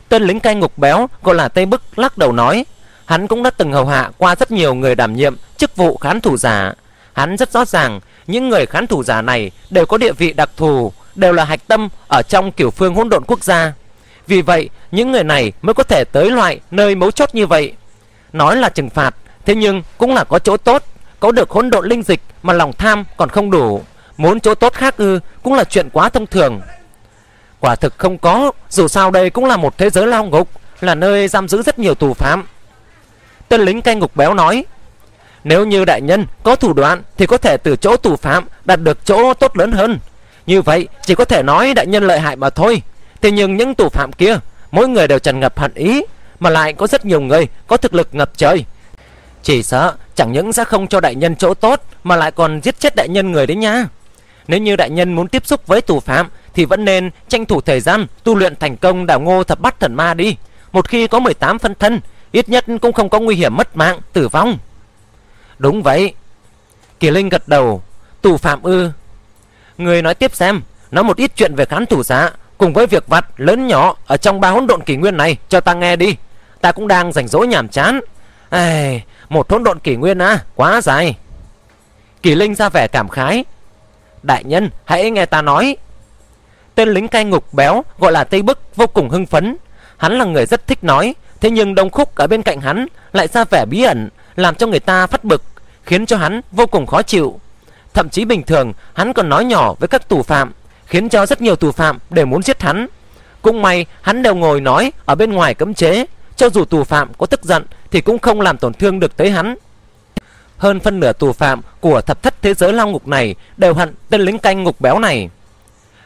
Tên lính cai ngục béo gọi là Tây Bức lắc đầu nói. Hắn cũng đã từng hầu hạ qua rất nhiều người đảm nhiệm chức vụ khán thủ giả. Hắn rất rõ ràng những người khán thủ giả này đều có địa vị đặc thù, đều là hạch tâm ở trong Cửu Phương Hỗn Độn Quốc gia. Vì vậy những người này mới có thể tới loại nơi mấu chốt như vậy. Nói là trừng phạt, thế nhưng cũng là có chỗ tốt. Có được hỗn độn linh dịch mà lòng tham còn không đủ, muốn chỗ tốt khác ư? Cũng là chuyện quá thông thường. Quả thực không có, dù sao đây cũng là một thế giới lao ngục, là nơi giam giữ rất nhiều tù phạm. Tên lính cai ngục béo nói. Nếu như đại nhân có thủ đoạn thì có thể từ chỗ tù phạm đạt được chỗ tốt lớn hơn. Như vậy chỉ có thể nói đại nhân lợi hại mà thôi. Thế nhưng những tù phạm kia mỗi người đều tràn ngập hận ý, mà lại có rất nhiều người có thực lực ngập trời. Chỉ sợ chẳng những sẽ không cho đại nhân chỗ tốt, mà lại còn giết chết đại nhân người đấy nha. Nếu như đại nhân muốn tiếp xúc với tù phạm thì vẫn nên tranh thủ thời gian tu luyện thành công Đảo Ngô Thập Bát Thần Ma đi. Một khi có 18 phân thân, ít nhất cũng không có nguy hiểm mất mạng, tử vong. Đúng vậy. Kỷ Linh gật đầu. Tù phạm ư? Người nói tiếp xem, nói một ít chuyện về khán thủ giá cùng với việc vặt lớn nhỏ ở trong ba hỗn độn kỷ nguyên này cho ta nghe đi. Ta cũng đang rảnh rỗi nhàm chán. Ai, một hỗn độn kỷ nguyên á, quá dài. Kỷ Linh ra vẻ cảm khái. Đại nhân, hãy nghe ta nói. Tên lính cai ngục béo gọi là Tây Bức vô cùng hưng phấn. Hắn là người rất thích nói, thế nhưng Đông Khúc ở bên cạnh hắn lại ra vẻ bí ẩn, làm cho người ta phát bực, khiến cho hắn vô cùng khó chịu. Thậm chí bình thường hắn còn nói nhỏ với các tù phạm, khiến cho rất nhiều tù phạm đều muốn giết hắn. Cũng may hắn đều ngồi nói ở bên ngoài cấm chế, cho dù tù phạm có tức giận thì cũng không làm tổn thương được tới hắn. Hơn phân nửa tù phạm của thập thất thế giới lao ngục này đều hận tên lính canh ngục béo này.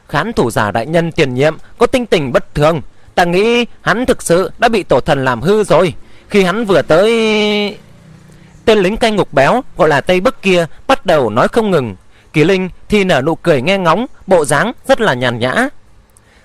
Khán thủ giả đại nhân tiền nhiệm có tinh tình bất thường, ta nghĩ hắn thực sự đã bị tổ thần làm hư rồi. Khi hắn vừa tới, tên lính canh ngục béo gọi là Tây Bức kia bắt đầu nói không ngừng. Kỷ Linh thì nở nụ cười nghe ngóng, bộ dáng rất là nhàn nhã.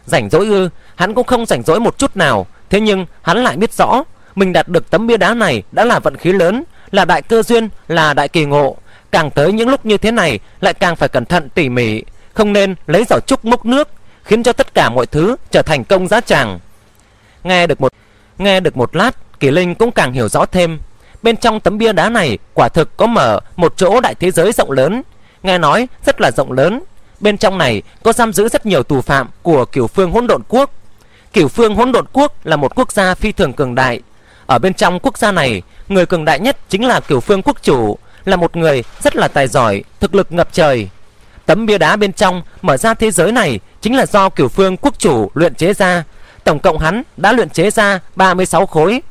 Rảnh rỗi ư? Hắn cũng không rảnh rỗi một chút nào. Thế nhưng hắn lại biết rõ mình đạt được tấm bia đá này đã là vận khí lớn, là đại cơ duyên, là đại kỳ ngộ. Càng tới những lúc như thế này lại càng phải cẩn thận tỉ mỉ, không nên lấy giỏ trúc múc nước, khiến cho tất cả mọi thứ trở thành công giá tràng. Nghe được một lát, Kỷ Linh cũng càng hiểu rõ thêm. Bên trong tấm bia đá này quả thực có mở một chỗ đại thế giới rộng lớn, nghe nói rất là rộng lớn. Bên trong này có giam giữ rất nhiều tù phạm của Cửu Phương Hỗn Độn Quốc. Cửu Phương Hỗn Độn Quốc là một quốc gia phi thường cường đại. Ở bên trong quốc gia này, người cường đại nhất chính là Cửu Phương quốc chủ, là một người rất là tài giỏi, thực lực ngập trời. Tấm bia đá bên trong mở ra thế giới này chính là do Cửu Phương quốc chủ luyện chế ra. Tổng cộng hắn đã luyện chế ra 36 khối.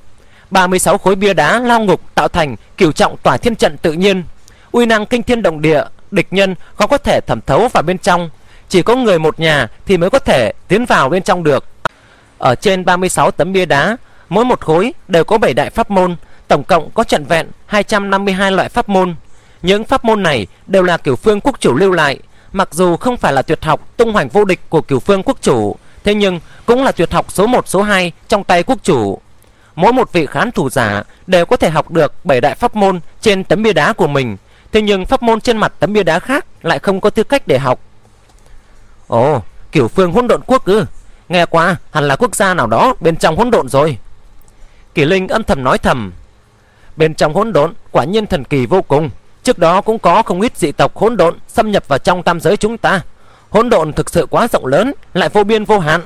36 khối bia đá lao ngục tạo thành cửu trọng tỏa thiên trận tự nhiên, uy năng kinh thiên động địa, địch nhân khó có thể thẩm thấu vào bên trong, chỉ có người một nhà thì mới có thể tiến vào bên trong được. Ở trên 36 tấm bia đá, mỗi một khối đều có 7 đại pháp môn, tổng cộng có trọn vẹn 252 loại pháp môn. Những pháp môn này đều là Cửu Phương quốc chủ lưu lại, mặc dù không phải là tuyệt học tung hoành vô địch của Cửu Phương quốc chủ, thế nhưng cũng là tuyệt học số 1 số 2 trong tay quốc chủ. Mỗi một vị khán thủ giả đều có thể học được 7 đại pháp môn trên tấm bia đá của mình, thế nhưng pháp môn trên mặt tấm bia đá khác lại không có tư cách để học. Ồ, Cửu Phương Hỗn Độn Quốc ư? Nghe qua hẳn là quốc gia nào đó bên trong hỗn độn rồi. Kỷ Linh âm thầm nói thầm. Bên trong hỗn độn quả nhiên thần kỳ vô cùng. Trước đó cũng có không ít dị tộc hỗn độn xâm nhập vào trong tam giới chúng ta. Hỗn độn thực sự quá rộng lớn, lại vô biên vô hạn,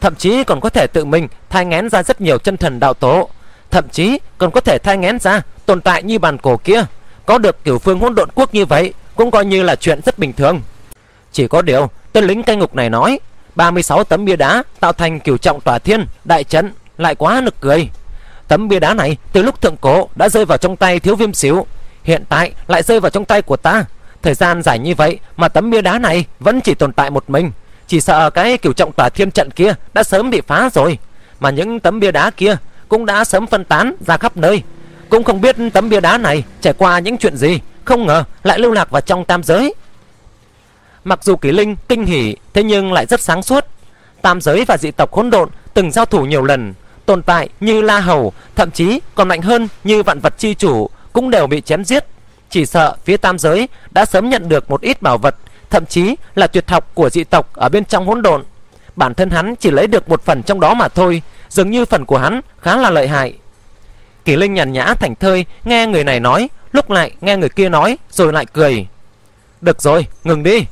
thậm chí còn có thể tự mình thai ngén ra rất nhiều chân thần đạo tổ, thậm chí còn có thể thai ngén ra tồn tại như bàn cổ kia. Có được Cửu Phương Hỗn Độn Quốc như vậy cũng coi như là chuyện rất bình thường. Chỉ có điều tên lính cai ngục này nói 36 tấm bia đá tạo thành cửu trọng tòa thiên đại trận lại quá nực cười. Tấm bia đá này từ lúc thượng cổ đã rơi vào trong tay Thiếu Viêm Xỉu, hiện tại lại rơi vào trong tay của ta. Thời gian dài như vậy mà tấm bia đá này vẫn chỉ tồn tại một mình, chỉ sợ cái cửu trọng tòa thiên trận kia đã sớm bị phá rồi, mà những tấm bia đá kia cũng đã sớm phân tán ra khắp nơi. Cũng không biết tấm bia đá này trải qua những chuyện gì, không ngờ lại lưu lạc vào trong tam giới. Mặc dù Kỷ Linh kinh hỉ, thế nhưng lại rất sáng suốt. Tam giới và dị tộc hỗn độn từng giao thủ nhiều lần, tồn tại như La Hầu, thậm chí còn mạnh hơn như vạn vật chi chủ cũng đều bị chém giết. Chỉ sợ phía tam giới đã sớm nhận được một ít bảo vật, thậm chí là tuyệt học của dị tộc ở bên trong hỗn độn. Bản thân hắn chỉ lấy được một phần trong đó mà thôi, dường như phần của hắn khá là lợi hại. Kỷ Linh nhàn nhã thảnh thơi nghe người này nói, lúc lại nghe người kia nói, rồi lại cười. Được rồi, ngừng đi.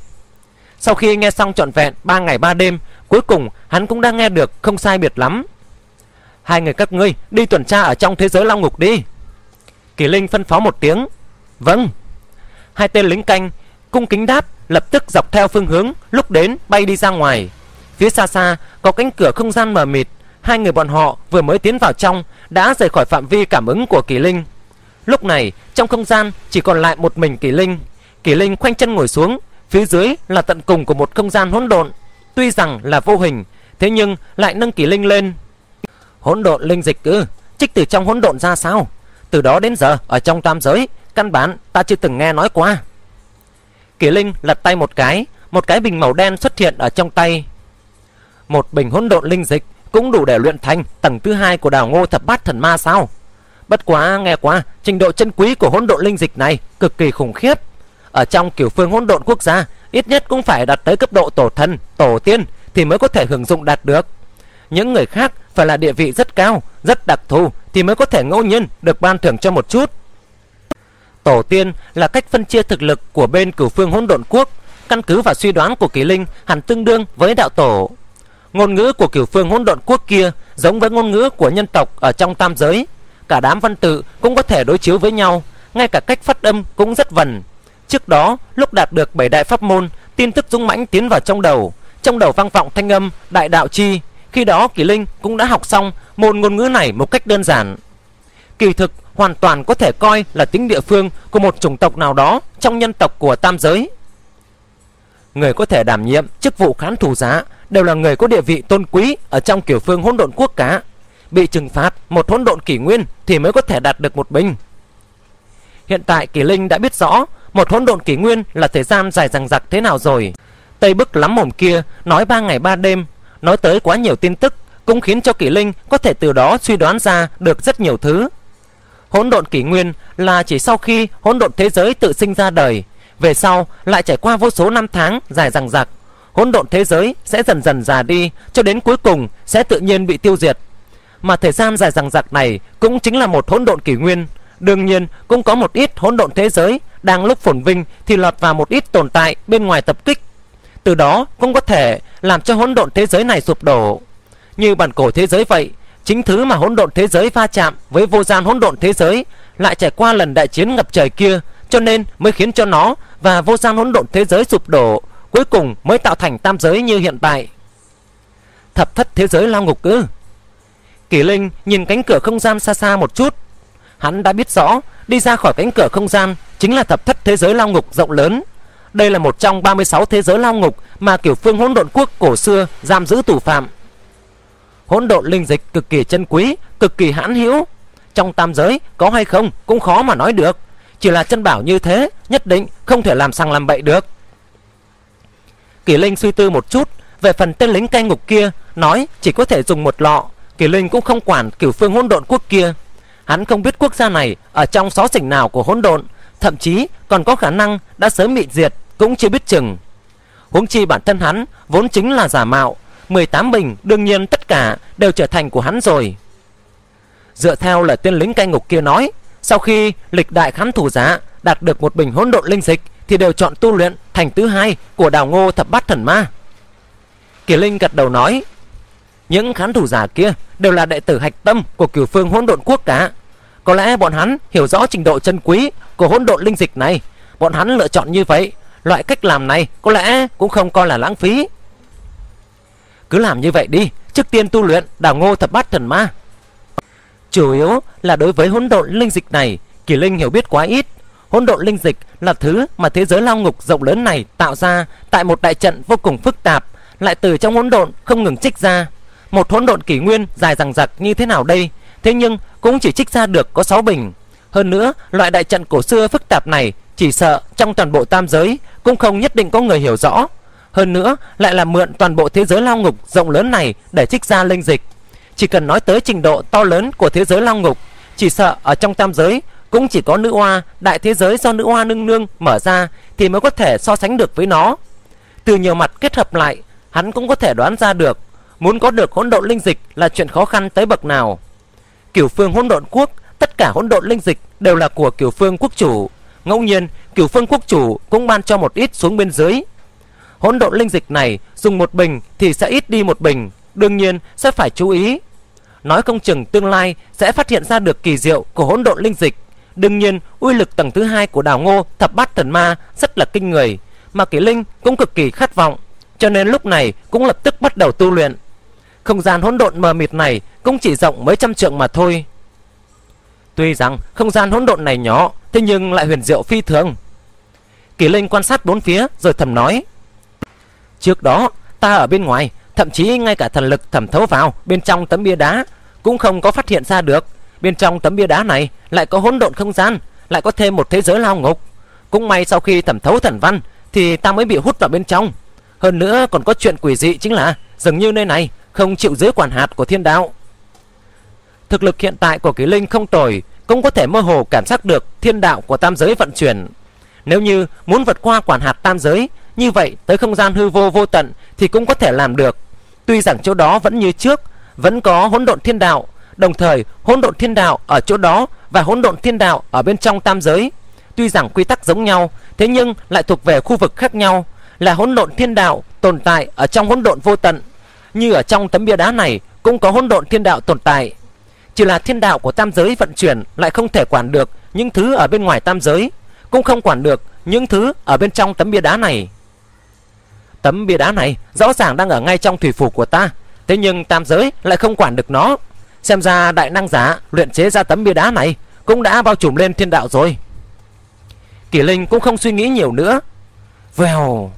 Sau khi nghe xong trọn vẹn 3 ngày 3 đêm, cuối cùng hắn cũng đang nghe được không sai biệt lắm. Hai người các ngươi đi tuần tra ở trong thế giới lao ngục đi. Kỷ Linh phân phó một tiếng. Vâng. Hai tên lính canh cung kính đáp, lập tức dọc theo phương hướng lúc đến bay đi ra ngoài. Phía xa xa có cánh cửa không gian mờ mịt, hai người bọn họ vừa mới tiến vào trong đã rời khỏi phạm vi cảm ứng của Kỷ Linh. Lúc này trong không gian chỉ còn lại một mình Kỷ Linh. Kỷ Linh khoanh chân ngồi xuống, phía dưới là tận cùng của một không gian hỗn độn, tuy rằng là vô hình, thế nhưng lại nâng Kỷ Linh lên. Hỗn độn linh dịch ư? Trích từ trong hỗn độn ra sao? Từ đó đến giờ ở trong tam giới căn bản ta chưa từng nghe nói qua. Kỷ Linh lật tay một cái, một cái bình màu đen xuất hiện ở trong tay. Một bình hỗn độn linh dịch cũng đủ để luyện thành tầng thứ hai của Đảo Ngô Thập Bát Thần Ma sao? Bất quá nghe qua, trình độ chân quý của hỗn độn linh dịch này cực kỳ khủng khiếp. Ở trong Cửu Phương Hỗn Độn Quốc gia, ít nhất cũng phải đạt tới cấp độ tổ thần, tổ tiên thì mới có thể hưởng dụng đạt được. Những người khác phải là địa vị rất cao, rất đặc thù thì mới có thể ngẫu nhiên được ban thưởng cho một chút. Tổ tiên là cách phân chia thực lực của bên Cửu Phương Hỗn Độn Quốc, căn cứ vào suy đoán của Kỷ Linh hẳn tương đương với đạo tổ. Ngôn ngữ của Cửu Phương Hỗn Độn Quốc kia giống với ngôn ngữ của nhân tộc ở trong tam giới, cả đám văn tự cũng có thể đối chiếu với nhau, ngay cả cách phát âm cũng rất vần. Trước đó, lúc đạt được 7 đại pháp môn, tin tức dũng mãnh tiến vào trong đầu vang vọng thanh âm đại đạo chi. Khi đó Kỷ Linh cũng đã học xong một ngôn ngữ này một cách đơn giản. Kỳ thực hoàn toàn có thể coi là tính địa phương của một chủng tộc nào đó trong nhân tộc của tam giới. Người có thể đảm nhiệm chức vụ khán thủ giá đều là người có địa vị tôn quý ở trong Cửu Phương Hỗn Độn Quốc cả, bị trừng phạt một hỗn độn kỷ nguyên thì mới có thể đạt được một bình. Hiện tại Kỷ Linh đã biết rõ một hỗn độn kỷ nguyên là thời gian dài dằng dặc thế nào rồi. Tây Bức lắm mồm kia nói 3 ngày 3 đêm, nói tới quá nhiều tin tức cũng khiến cho Kỷ Linh có thể từ đó suy đoán ra được rất nhiều thứ. Hỗn độn kỷ nguyên là chỉ sau khi hỗn độn thế giới tự sinh ra đời, về sau lại trải qua vô số năm tháng dài dằng dặc, hỗn độn thế giới sẽ dần dần già đi cho đến cuối cùng sẽ tự nhiên bị tiêu diệt. Mà thời gian dài dằng dặc này cũng chính là một hỗn độn kỷ nguyên. Đương nhiên cũng có một ít hỗn độn thế giới đang lúc phồn vinh thì lọt vào một ít tồn tại bên ngoài tập kích, từ đó cũng có thể làm cho hỗn độn thế giới này sụp đổ. Như bản cổ thế giới vậy, chính thứ mà hỗn độn thế giới va chạm với vô gian hỗn độn thế giới, lại trải qua lần đại chiến ngập trời kia, cho nên mới khiến cho nó và vô gian hỗn độn thế giới sụp đổ, cuối cùng mới tạo thành tam giới như hiện tại. Thập thất thế giới lao ngục ư? Kỷ Linh nhìn cánh cửa không gian xa xa một chút. Hắn đã biết rõ đi ra khỏi cánh cửa không gian chính là thập thất thế giới lao ngục rộng lớn. Đây là một trong 36 thế giới lao ngục mà Cửu Phương Hỗn Độn Quốc cổ xưa giam giữ tù phạm. Hỗn độn linh dịch cực kỳ chân quý, cực kỳ hãn hữu, trong tam giới có hay không cũng khó mà nói được, chỉ là chân bảo như thế nhất định không thể làm sằng làm bậy được. Kỷ Linh suy tư một chút, về phần tên lính cai ngục kia nói chỉ có thể dùng một lọ, Kỷ Linh cũng không quản Cửu Phương Hỗn Độn Quốc kia. Hắn không biết quốc gia này ở trong xó xỉnh nào của hỗn độn, thậm chí còn có khả năng đã sớm bị diệt cũng chưa biết chừng. Huống chi bản thân hắn vốn chính là giả mạo, 18 bình đương nhiên tất cả đều trở thành của hắn rồi. Dựa theo lời tên lính cai ngục kia nói, sau khi lịch đại khán thủ giá đạt được một bình hỗn độn linh dịch thì đều chọn tu luyện thành thứ hai của Đảo Ngô Thập Bát Thần Ma. Kỷ Linh gật đầu nói, những khán thủ giả kia đều là đệ tử hạch tâm của Cửu Phương Hỗn Độn Quốc cả. Có lẽ bọn hắn hiểu rõ trình độ chân quý của hỗn độn linh dịch này, bọn hắn lựa chọn như vậy, loại cách làm này có lẽ cũng không coi là lãng phí. Cứ làm như vậy đi, trước tiên tu luyện Đảo Ngô Thập Bát Thần Ma. Chủ yếu là đối với hỗn độn linh dịch này, Kỷ Linh hiểu biết quá ít. Hỗn độn linh dịch là thứ mà thế giới lao ngục rộng lớn này tạo ra tại một đại trận vô cùng phức tạp, lại từ trong hỗn độn không ngừng trích ra. Một hỗn độn kỷ nguyên dài dằng dặc như thế nào đây, thế nhưng cũng chỉ trích ra được có 6 bình. Hơn nữa, loại đại trận cổ xưa phức tạp này chỉ sợ trong toàn bộ tam giới cũng không nhất định có người hiểu rõ. Hơn nữa, lại là mượn toàn bộ thế giới lao ngục rộng lớn này để trích ra linh dịch. Chỉ cần nói tới trình độ to lớn của thế giới lao ngục, chỉ sợ ở trong tam giới cũng chỉ có Nữ Oa, đại thế giới do Nữ Oa nương nương mở ra thì mới có thể so sánh được với nó. Từ nhiều mặt kết hợp lại, hắn cũng có thể đoán ra được muốn có được hỗn độn linh dịch là chuyện khó khăn tới bậc nào. Cửu Phương Hỗn Độn Quốc, tất cả hỗn độn linh dịch đều là của Cửu Phương quốc chủ, ngẫu nhiên Cửu Phương quốc chủ cũng ban cho một ít xuống bên dưới. Hỗn độn linh dịch này dùng một bình thì sẽ ít đi một bình, đương nhiên sẽ phải chú ý. Nói không chừng tương lai sẽ phát hiện ra được kỳ diệu của hỗn độn linh dịch. Đương nhiên, uy lực tầng thứ hai của Đảo Ngô Thập Bát Thần Ma rất là kinh người, mà Kỷ Linh cũng cực kỳ khát vọng, cho nên lúc này cũng lập tức bắt đầu tu luyện. Không gian hỗn độn mờ mịt này cũng chỉ rộng mấy trăm trượng mà thôi. Tuy rằng không gian hỗn độn này nhỏ, thế nhưng lại huyền diệu phi thường. Kỷ Linh quan sát bốn phía rồi thầm nói, trước đó ta ở bên ngoài, thậm chí ngay cả thần lực thẩm thấu vào bên trong tấm bia đá cũng không có phát hiện ra được. Bên trong tấm bia đá này lại có hỗn độn không gian, lại có thêm một thế giới lao ngục. Cũng may sau khi thẩm thấu thần văn, thì ta mới bị hút vào bên trong. Hơn nữa còn có chuyện quỷ dị chính là dường như nơi này không chịu dưới quản hạt của thiên đạo. Thực lực hiện tại của Kỷ Linh không tồi, cũng có thể mơ hồ cảm giác được thiên đạo của tam giới vận chuyển. Nếu như muốn vượt qua quản hạt tam giới, như vậy tới không gian hư vô vô tận thì cũng có thể làm được. Tuy rằng chỗ đó vẫn như trước, vẫn có hỗn độn thiên đạo, đồng thời hỗn độn thiên đạo ở chỗ đó và hỗn độn thiên đạo ở bên trong tam giới. Tuy rằng quy tắc giống nhau, thế nhưng lại thuộc về khu vực khác nhau, là hỗn độn thiên đạo tồn tại ở trong hỗn độn vô tận. Như ở trong tấm bia đá này cũng có hỗn độn thiên đạo tồn tại. Chỉ là thiên đạo của tam giới vận chuyển lại không thể quản được những thứ ở bên ngoài tam giới, cũng không quản được những thứ ở bên trong tấm bia đá này. Tấm bia đá này rõ ràng đang ở ngay trong thủy phủ của ta, thế nhưng tam giới lại không quản được nó. Xem ra đại năng giả luyện chế ra tấm bia đá này cũng đã bao trùm lên thiên đạo rồi. Kỷ Linh cũng không suy nghĩ nhiều nữa. Vèo,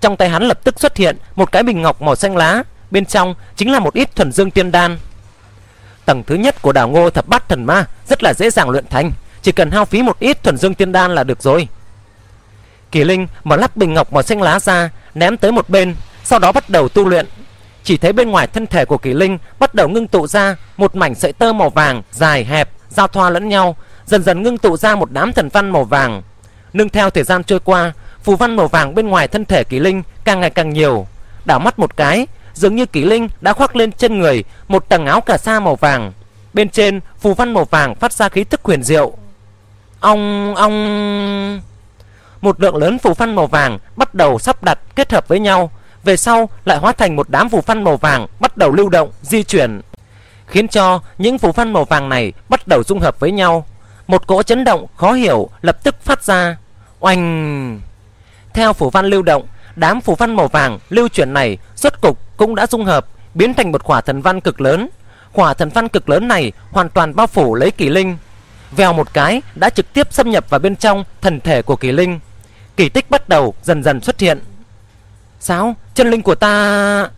trong tay hắn lập tức xuất hiện một cái bình ngọc màu xanh lá, bên trong chính là một ít thuần dương tiên đan. Tầng thứ nhất của đảo Ngô Thập Bát Thần Ma rất là dễ dàng luyện thành, chỉ cần hao phí một ít thuần dương tiên đan là được rồi. Kỷ Linh mở lắp bình ngọc màu xanh lá ra, ném tới một bên, sau đó bắt đầu tu luyện. Chỉ thấy bên ngoài thân thể của Kỷ Linh bắt đầu ngưng tụ ra một mảnh sợi tơ màu vàng dài hẹp giao thoa lẫn nhau, dần dần ngưng tụ ra một đám thần văn màu vàng. Nương theo thời gian trôi qua, phù văn màu vàng bên ngoài thân thể Kỷ Linh càng ngày càng nhiều. Đảo mắt một cái, dường như Kỷ Linh đã khoác lên trên người một tầng áo cà sa màu vàng, bên trên phù văn màu vàng phát ra khí tức huyền diệu. Ong ong, một lượng lớn phù văn màu vàng bắt đầu sắp đặt kết hợp với nhau, về sau lại hóa thành một đám phù văn màu vàng bắt đầu lưu động di chuyển, khiến cho những phù văn màu vàng này bắt đầu dung hợp với nhau. Một cỗ chấn động khó hiểu lập tức phát ra. Oanh! Theo phù văn lưu động, đám phù văn màu vàng lưu chuyển này rốt cục cũng đã dung hợp, biến thành một khỏa thần văn cực lớn. Khỏa thần văn cực lớn này hoàn toàn bao phủ lấy Kỷ Linh. Vèo một cái đã trực tiếp xâm nhập vào bên trong thần thể của Kỷ Linh. Kỳ tích bắt đầu dần dần xuất hiện. Sao? Chân linh của ta...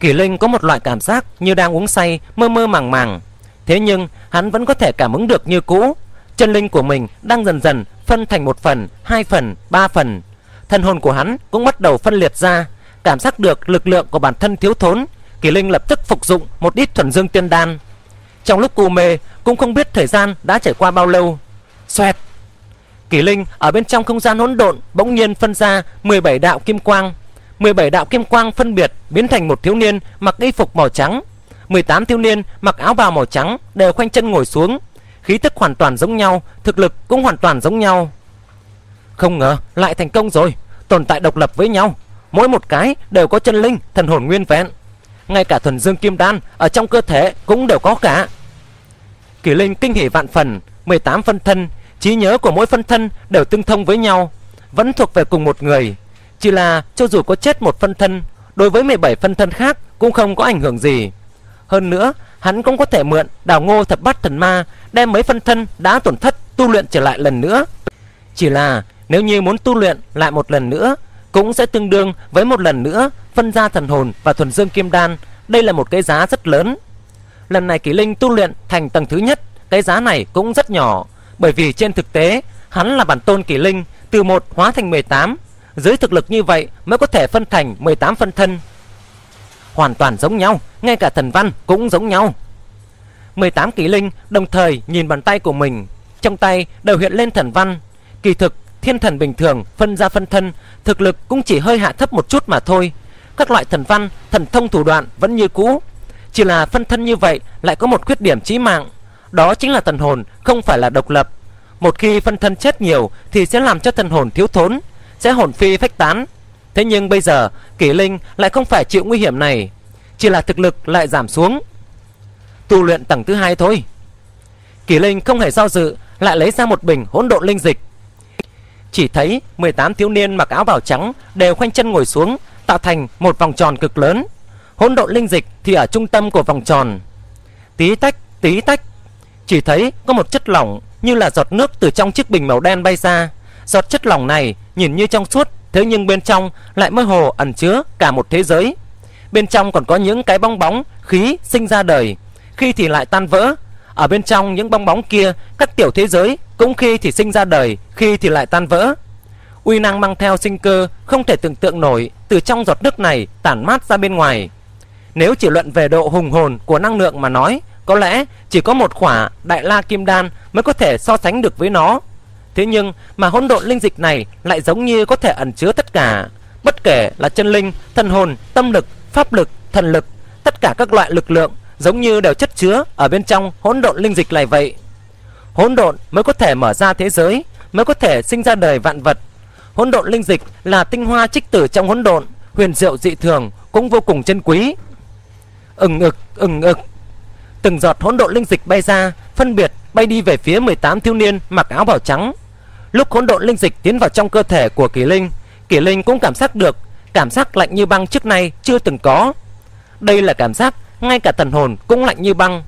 Kỷ Linh có một loại cảm giác như đang uống say, mơ mơ màng màng. Thế nhưng hắn vẫn có thể cảm ứng được như cũ, chân linh của mình đang dần dần phân thành một phần, hai phần, ba phần. Thần hồn của hắn cũng bắt đầu phân liệt ra. Cảm giác được lực lượng của bản thân thiếu thốn, Kỷ Linh lập tức phục dụng một ít thuần dương tiên đan. Trong lúc cù mê cũng không biết thời gian đã trải qua bao lâu. Xoẹt! Kỷ Linh ở bên trong không gian hỗn độn bỗng nhiên phân ra 17 đạo kim quang. 17 đạo kim quang phân biệt biến thành một thiếu niên mặc y phục màu trắng, 18 thiếu niên mặc áo bào màu trắng đều khoanh chân ngồi xuống. Khí tức hoàn toàn giống nhau, thực lực cũng hoàn toàn giống nhau. Không ngờ lại thành công rồi, tồn tại độc lập với nhau, mỗi một cái đều có chân linh, thần hồn nguyên vẹn. Ngay cả thuần dương kim đan ở trong cơ thể cũng đều có cả. Kỷ Linh kinh hỉ vạn phần, 18 phân thân, trí nhớ của mỗi phân thân đều tương thông với nhau, vẫn thuộc về cùng một người. Chỉ là cho dù có chết một phân thân, đối với 17 phân thân khác cũng không có ảnh hưởng gì. Hơn nữa, hắn cũng có thể mượn đảo Ngô Thập Bát Thần Ma đem mấy phân thân đã tổn thất tu luyện trở lại lần nữa. Chỉ là nếu như muốn tu luyện lại một lần nữa, cũng sẽ tương đương với một lần nữa phân ra thần hồn và thuần dương kim đan. Đây là một cái giá rất lớn. Lần này Kỷ Linh tu luyện thành tầng thứ nhất, cái giá này cũng rất nhỏ, bởi vì trên thực tế hắn là bản tôn Kỷ Linh, từ 1 hóa thành 18. Dưới thực lực như vậy mới có thể phân thành 18 phân thân, hoàn toàn giống nhau, ngay cả thần văn cũng giống nhau. 18 Kỷ Linh đồng thời nhìn bàn tay của mình, trong tay đều hiện lên thần văn. Kỳ thực thiên thần bình thường phân ra phân thân, thực lực cũng chỉ hơi hạ thấp một chút mà thôi. Các loại thần văn, thần thông thủ đoạn vẫn như cũ, chỉ là phân thân như vậy lại có một khuyết điểm chí mạng, đó chính là thần hồn không phải là độc lập. Một khi phân thân chết nhiều thì sẽ làm cho thần hồn thiếu thốn, sẽ hồn phi phách tán. Thế nhưng bây giờ Kỷ Linh lại không phải chịu nguy hiểm này, chỉ là thực lực lại giảm xuống. Tu luyện tầng thứ hai thôi. Kỷ Linh không hề do dự, lại lấy ra một bình hỗn độn linh dịch. Chỉ thấy 18 thiếu niên mặc áo bào trắng đều khoanh chân ngồi xuống, tạo thành một vòng tròn cực lớn. Hỗn độn linh dịch thì ở trung tâm của vòng tròn. Tí tách, tí tách. Chỉ thấy có một chất lỏng như là giọt nước từ trong chiếc bình màu đen bay ra. Giọt chất lỏng này nhìn như trong suốt, thế nhưng bên trong lại mơ hồ ẩn chứa cả một thế giới. Bên trong còn có những cái bong bóng khí sinh ra đời, khi thì lại tan vỡ. Ở bên trong những bong bóng kia, các tiểu thế giới cũng khi thì sinh ra đời, khi thì lại tan vỡ. uy năng mang theo sinh cơ không thể tưởng tượng nổi từ trong giọt nước này tản mát ra bên ngoài. Nếu chỉ luận về độ hùng hồn của năng lượng mà nói, có lẽ chỉ có một khỏa Đại La Kim Đan mới có thể so sánh được với nó. Thế nhưng mà hỗn độn linh dịch này lại giống như có thể ẩn chứa tất cả, bất kể là chân linh, thần hồn, tâm lực, pháp lực, thần lực, tất cả các loại lực lượng giống như đều chất chứa ở bên trong hỗn độn linh dịch này vậy. Hỗn độn mới có thể mở ra thế giới, mới có thể sinh ra đời vạn vật. Hỗn độn linh dịch là tinh hoa trích từ trong hỗn độn, huyền diệu dị thường, cũng vô cùng chân quý. Ừng ực. Từng giọt hỗn độn linh dịch bay ra, phân biệt bay đi về phía 18 thiếu niên mặc áo bào trắng. Lúc hỗn độn linh dịch tiến vào trong cơ thể của Kỷ Linh cũng cảm giác được cảm giác lạnh như băng trước nay chưa từng có. Đây là cảm giác ngay cả thần hồn cũng lạnh như băng.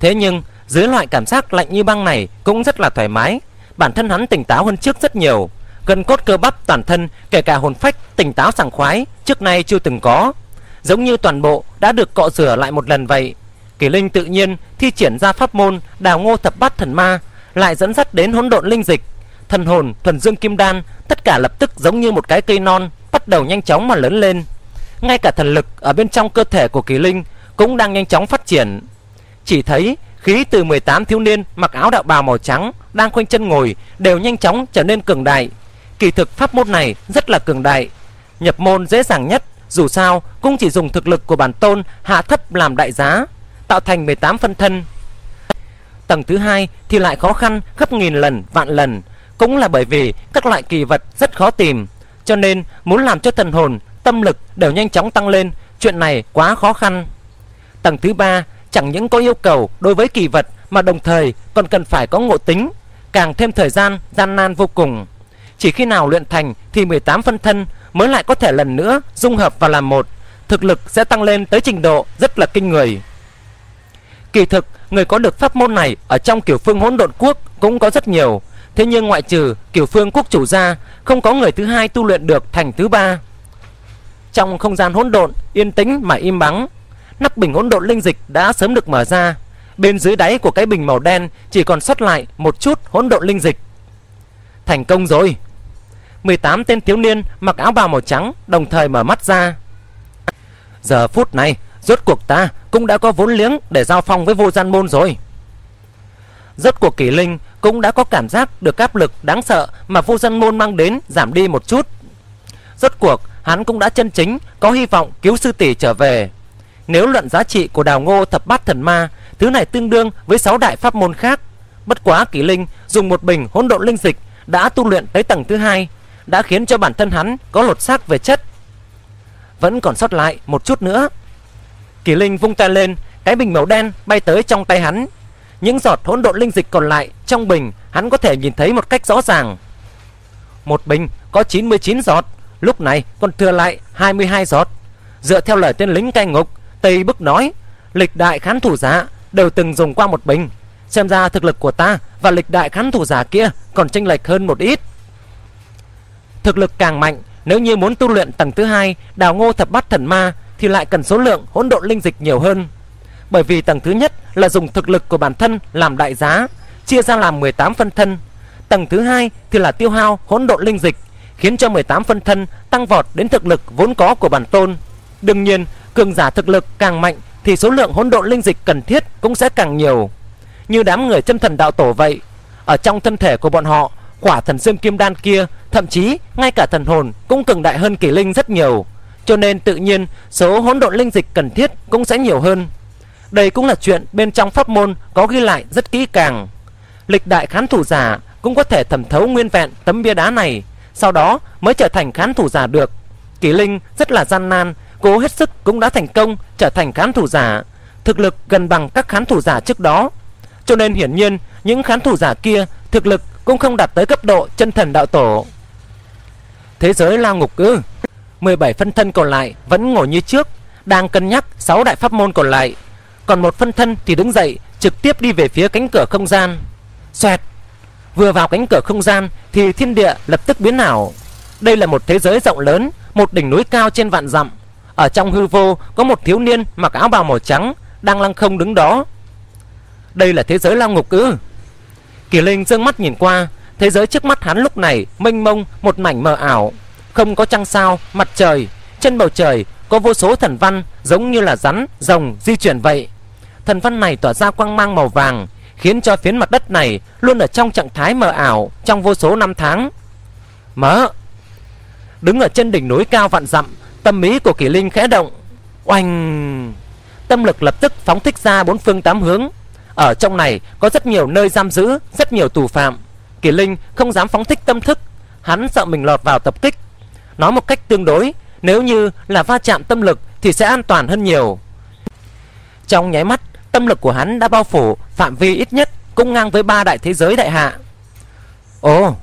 Thế nhưng dưới loại cảm giác lạnh như băng này cũng rất là thoải mái. Bản thân hắn tỉnh táo hơn trước rất nhiều, gân cốt cơ bắp toàn thân kể cả hồn phách tỉnh táo sảng khoái trước nay chưa từng có, giống như toàn bộ đã được cọ rửa lại một lần vậy. Kỷ Linh tự nhiên thi triển ra pháp môn Đảo Ngô Thập Bát Thần Ma, lại dẫn dắt đến hỗn độn linh dịch, thần hồn, thuần dương kim đan, tất cả lập tức giống như một cái cây non bắt đầu nhanh chóng mà lớn lên. Ngay cả thần lực ở bên trong cơ thể của Kỷ Linh cũng đang nhanh chóng phát triển. Chỉ thấy khí từ 18 thiếu niên mặc áo đạo bào màu trắng đang khoanh chân ngồi đều nhanh chóng trở nên cường đại. Kỳ thực pháp môn này rất là cường đại, nhập môn dễ dàng nhất, dù sao cũng chỉ dùng thực lực của bản tôn hạ thấp làm đại giá, tạo thành 18 phân thân. Tầng thứ hai thì lại khó khăn gấp nghìn lần vạn lần, cũng là bởi vì các loại kỳ vật rất khó tìm, cho nên muốn làm cho thần hồn, tâm lực đều nhanh chóng tăng lên, chuyện này quá khó khăn. Tầng thứ ba chẳng những có yêu cầu đối với kỳ vật mà đồng thời còn cần phải có ngộ tính, càng thêm thời gian gian nan vô cùng. Chỉ khi nào luyện thành thì 18 phân thân mới lại có thể lần nữa dung hợp và làm một, thực lực sẽ tăng lên tới trình độ rất là kinh người. Kỳ thực người có được pháp môn này ở trong Cửu Phương Hỗn Độn Quốc cũng có rất nhiều, thế nhưng ngoại trừ Cửu Phương quốc chủ ra, không có người thứ hai tu luyện được thành thứ ba. Trong không gian hỗn độn yên tĩnh mà im mắng, nắp bình hỗn độn linh dịch đã sớm được mở ra, bên dưới đáy của cái bình màu đen chỉ còn sót lại một chút hỗn độn linh dịch. Thành công rồi. 18 tên thiếu niên mặc áo bào màu trắng đồng thời mở mắt ra. Giờ phút này rốt cuộc ta cũng đã có vốn liếng để giao phong với vô gian môn rồi. Rốt cuộc Kỷ Linh cũng đã có cảm giác được áp lực đáng sợ mà vô gian môn mang đến giảm đi một chút. Rốt cuộc hắn cũng đã chân chính có hy vọng cứu sư tỷ trở về. Nếu luận giá trị của Đảo Ngô Thập Bát Thần Ma, thứ này tương đương với 6 đại pháp môn khác. Bất quá Kỷ Linh dùng một bình hỗn độn linh dịch đã tu luyện tới tầng thứ hai, đã khiến cho bản thân hắn có lột xác về chất. Vẫn còn sót lại một chút nữa. Kỷ Linh vung tay lên, cái bình màu đen bay tới trong tay hắn. Những giọt hỗn độn linh dịch còn lại trong bình hắn có thể nhìn thấy một cách rõ ràng. Một bình có 99 giọt, lúc này còn thừa lại 22 giọt. Dựa theo lời tên lính cai ngục Tây Bức nói, lịch đại khán thủ giả đều từng dùng qua một bình. Xem ra thực lực của ta và lịch đại khán thủ giả kia còn chênh lệch hơn một ít. Thực lực càng mạnh, nếu như muốn tu luyện tầng thứ hai Đảo Ngô Thập Bát Thần Ma thì lại cần số lượng hỗn độn linh dịch nhiều hơn. Bởi vì tầng thứ nhất là dùng thực lực của bản thân làm đại giá, chia ra làm 18 phân thân. Tầng thứ hai thì là tiêu hao hỗn độn linh dịch, khiến cho 18 phân thân tăng vọt đến thực lực vốn có của bản tôn. Đương nhiên, cường giả thực lực càng mạnh thì số lượng hỗn độn linh dịch cần thiết cũng sẽ càng nhiều. Như đám người Chân Thần đạo tổ vậy, ở trong thân thể của bọn họ, quả thần dương kim đan kia, thậm chí ngay cả thần hồn cũng cường đại hơn Kỷ Linh rất nhiều, cho nên tự nhiên số hỗn độn linh dịch cần thiết cũng sẽ nhiều hơn. Đây cũng là chuyện bên trong pháp môn có ghi lại rất kỹ càng. Lịch đại khán thủ giả cũng có thể thẩm thấu nguyên vẹn tấm bia đá này, sau đó mới trở thành khán thủ giả được. Kỷ Linh rất là gian nan, cố hết sức cũng đã thành công trở thành khán thủ giả, thực lực gần bằng các khán thủ giả trước đó. Cho nên hiển nhiên những khán thủ giả kia thực lực cũng không đạt tới cấp độ Chân Thần đạo tổ. Thế giới lao ngục ư? 17 phân thân còn lại vẫn ngồi như trước, đang cân nhắc 6 đại pháp môn còn lại. Còn một phân thân thì đứng dậy, trực tiếp đi về phía cánh cửa không gian. Xoẹt. Vừa vào cánh cửa không gian thì thiên địa lập tức biến ảo. Đây là một thế giới rộng lớn, một đỉnh núi cao trên vạn dặm. Ở trong hư vô có một thiếu niên mặc áo bào màu trắng đang lăng không đứng đó. Đây là thế giới lao ngục ư? Kỷ Linh dương mắt nhìn qua, Thế giới trước mắt hắn lúc này mênh mông một mảnh mờ ảo, không có trăng sao, mặt trời. Trên bầu trời có vô số thần văn giống như là rắn, rồng di chuyển vậy. Thần văn này tỏa ra quang mang màu vàng, khiến cho phiến mặt đất này luôn ở trong trạng thái mờ ảo trong vô số năm tháng. Mớ! Đứng ở trên đỉnh núi cao vạn dặm, tâm ý của Kỷ Linh khẽ động. Oanh! Tâm lực lập tức phóng thích ra bốn phương tám hướng. Ở trong này có rất nhiều nơi giam giữ, rất nhiều tù phạm. Kỷ Linh không dám phóng thích tâm thức, hắn sợ mình lọt vào tập kích. Nói một cách tương đối, nếu như là va chạm tâm lực thì sẽ an toàn hơn nhiều. Trong nháy mắt, tâm lực của hắn đã bao phủ phạm vi ít nhất cũng ngang với 3 đại thế giới đại hạ. Ồ,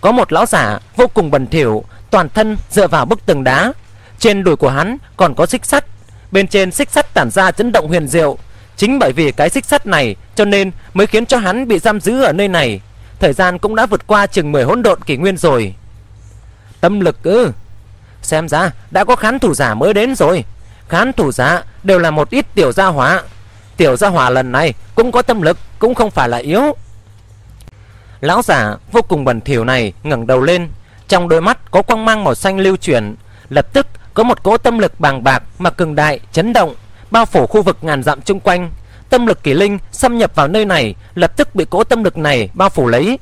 có một lão giả vô cùng bẩn thỉu, toàn thân dựa vào bức tường đá. Trên đùi của hắn còn có xích sắt, bên trên xích sắt tản ra chấn động huyền diệu. Chính bởi vì cái xích sắt này cho nên mới khiến cho hắn bị giam giữ ở nơi này. Thời gian cũng đã vượt qua chừng 10 hỗn độn kỷ nguyên rồi. Tâm lực ư? Xem ra đã có khán thủ giả mới đến rồi. Khán thủ giả đều là một ít tiểu gia hỏa. Tiểu gia hỏa lần này cũng có tâm lực, cũng không phải là yếu. Lão giả vô cùng bẩn thỉu này ngẩng đầu lên, trong đôi mắt có quang mang màu xanh lưu chuyển. Lập tức có một cỗ tâm lực bàng bạc mà cường đại chấn động, bao phủ khu vực ngàn dặm chung quanh. Tâm lực Kỷ Linh xâm nhập vào nơi này, lập tức bị cỗ tâm lực này bao phủ lấy.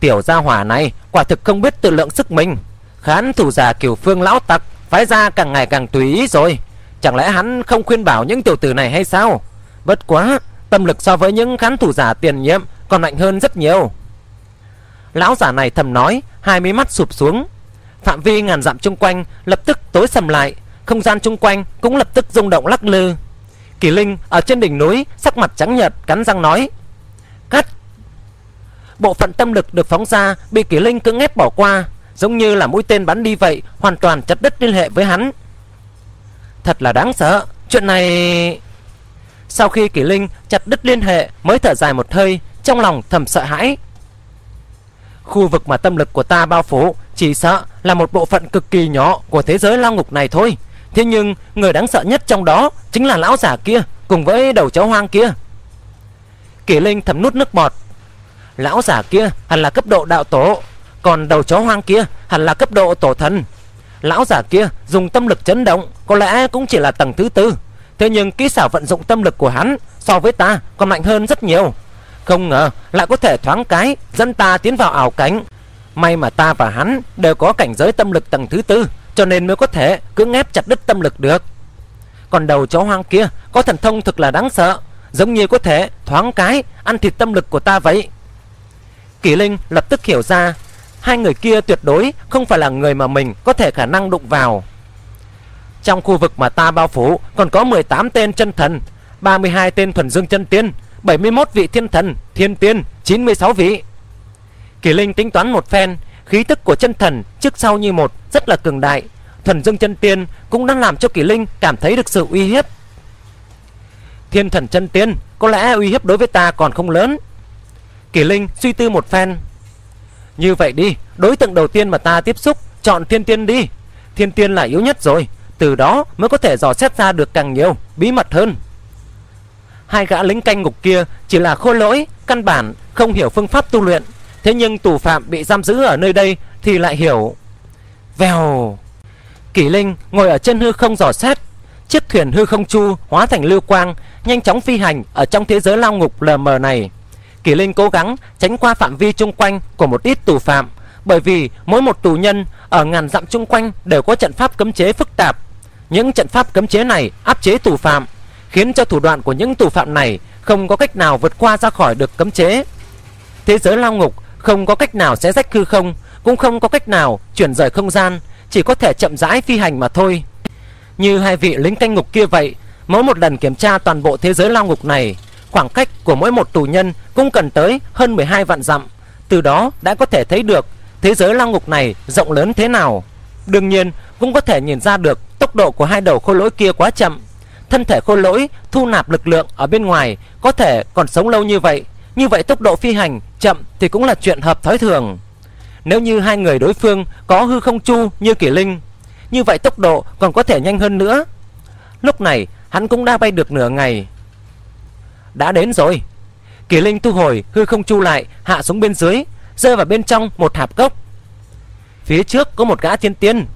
Tiểu gia hỏa này quả thực không biết tự lượng sức mình. Khán thủ giả Kiều Phương lão tặc phái ra càng ngày càng tùy ý rồi. Chẳng lẽ hắn không khuyên bảo những tiểu tử này hay sao? Bất quá, tâm lực so với những khán thủ giả tiền nhiệm còn mạnh hơn rất nhiều. Lão giả này thầm nói, hai mí mắt sụp xuống. Phạm vi ngàn dặm chung quanh lập tức tối sầm lại, không gian chung quanh cũng lập tức rung động lắc lư. Kỷ Linh ở trên đỉnh núi sắc mặt trắng nhợt, cắn răng nói: "Cắt." Bộ phận tâm lực được phóng ra bị Kỷ Linh cưỡng ép bỏ qua, giống như là mũi tên bắn đi vậy, hoàn toàn chặt đứt liên hệ với hắn. Thật là đáng sợ, chuyện này. Sau khi Kỷ Linh chặt đứt liên hệ mới thở dài một hơi, trong lòng thầm sợ hãi. Khu vực mà tâm lực của ta bao phủ chỉ sợ là một bộ phận cực kỳ nhỏ của thế giới lao ngục này thôi. Thế nhưng người đáng sợ nhất trong đó chính là lão giả kia cùng với đầu chó hoang kia. Kỷ Linh thầm nuốt nước bọt. Lão giả kia hẳn là cấp độ đạo tổ, còn đầu chó hoang kia hẳn là cấp độ tổ thần. Lão giả kia dùng tâm lực chấn động có lẽ cũng chỉ là tầng thứ tư. Thế nhưng kỹ xảo vận dụng tâm lực của hắn so với ta còn mạnh hơn rất nhiều. Không ngờ lại có thể thoáng cái dẫn ta tiến vào ảo cảnh. May mà ta và hắn đều có cảnh giới tâm lực tầng thứ tư, cho nên mới có thể cưỡng ép chặt đứt tâm lực được. Còn đầu chó hoang kia có thần thông thực là đáng sợ, giống như có thể thoáng cái ăn thịt tâm lực của ta vậy. Kỷ Linh lập tức hiểu ra, hai người kia tuyệt đối không phải là người mà mình có thể khả năng đụng vào. Trong khu vực mà ta bao phủ còn có 18 tên chân thần, 32 tên thuần dương chân tiên, 71 vị thiên thần, thiên tiên, 96 vị. Kỷ Linh tính toán một phen, khí tức của chân thần trước sau như một, rất là cường đại. Thuần dương chân tiên cũng đang làm cho Kỷ Linh cảm thấy được sự uy hiếp. Thiên thần chân tiên có lẽ uy hiếp đối với ta còn không lớn. Kỷ Linh suy tư một phen. Như vậy đi, đối tượng đầu tiên mà ta tiếp xúc chọn thiên tiên đi. Thiên tiên là yếu nhất rồi, từ đó mới có thể dò xét ra được càng nhiều bí mật hơn. Hai gã lính canh ngục kia chỉ là khôi lỗi, căn bản không hiểu phương pháp tu luyện. Thế nhưng tù phạm bị giam giữ ở nơi đây thì lại hiểu. Vèo! Kỷ Linh ngồi ở trên hư không dò xét. Chiếc thuyền hư không chu hóa thành lưu quang, nhanh chóng phi hành ở trong thế giới lao ngục lờ mờ này. Kỷ Linh cố gắng tránh qua phạm vi chung quanh của một ít tù phạm, bởi vì mỗi một tù nhân ở ngàn dặm chung quanh đều có trận pháp cấm chế phức tạp. Những trận pháp cấm chế này áp chế tù phạm, khiến cho thủ đoạn của những tù phạm này không có cách nào vượt qua ra khỏi được cấm chế. Thế giới lao ngục không có cách nào xé rách hư không, cũng không có cách nào chuyển rời không gian, chỉ có thể chậm rãi phi hành mà thôi. Như hai vị lính canh ngục kia vậy, mỗi một lần kiểm tra toàn bộ thế giới lao ngục này, khoảng cách của mỗi một tù nhân cũng cần tới hơn 12 vạn dặm. Từ đó đã có thể thấy được thế giới lao ngục này rộng lớn thế nào. Đương nhiên cũng có thể nhìn ra được tốc độ của hai đầu khôi lỗi kia quá chậm. Thân thể khôi lỗi thu nạp lực lượng ở bên ngoài có thể còn sống lâu như vậy. Như vậy tốc độ phi hành chậm thì cũng là chuyện hợp thói thường. Nếu như hai người đối phương có hư không chu như Kỷ Linh, như vậy tốc độ còn có thể nhanh hơn nữa. Lúc này hắn cũng đã bay được nửa ngày. Đã đến rồi. Kỷ Linh thu hồi hư không chu lại, hạ xuống bên dưới. rơi vào bên trong một hạp cốc. Phía trước có một gã thiên tiên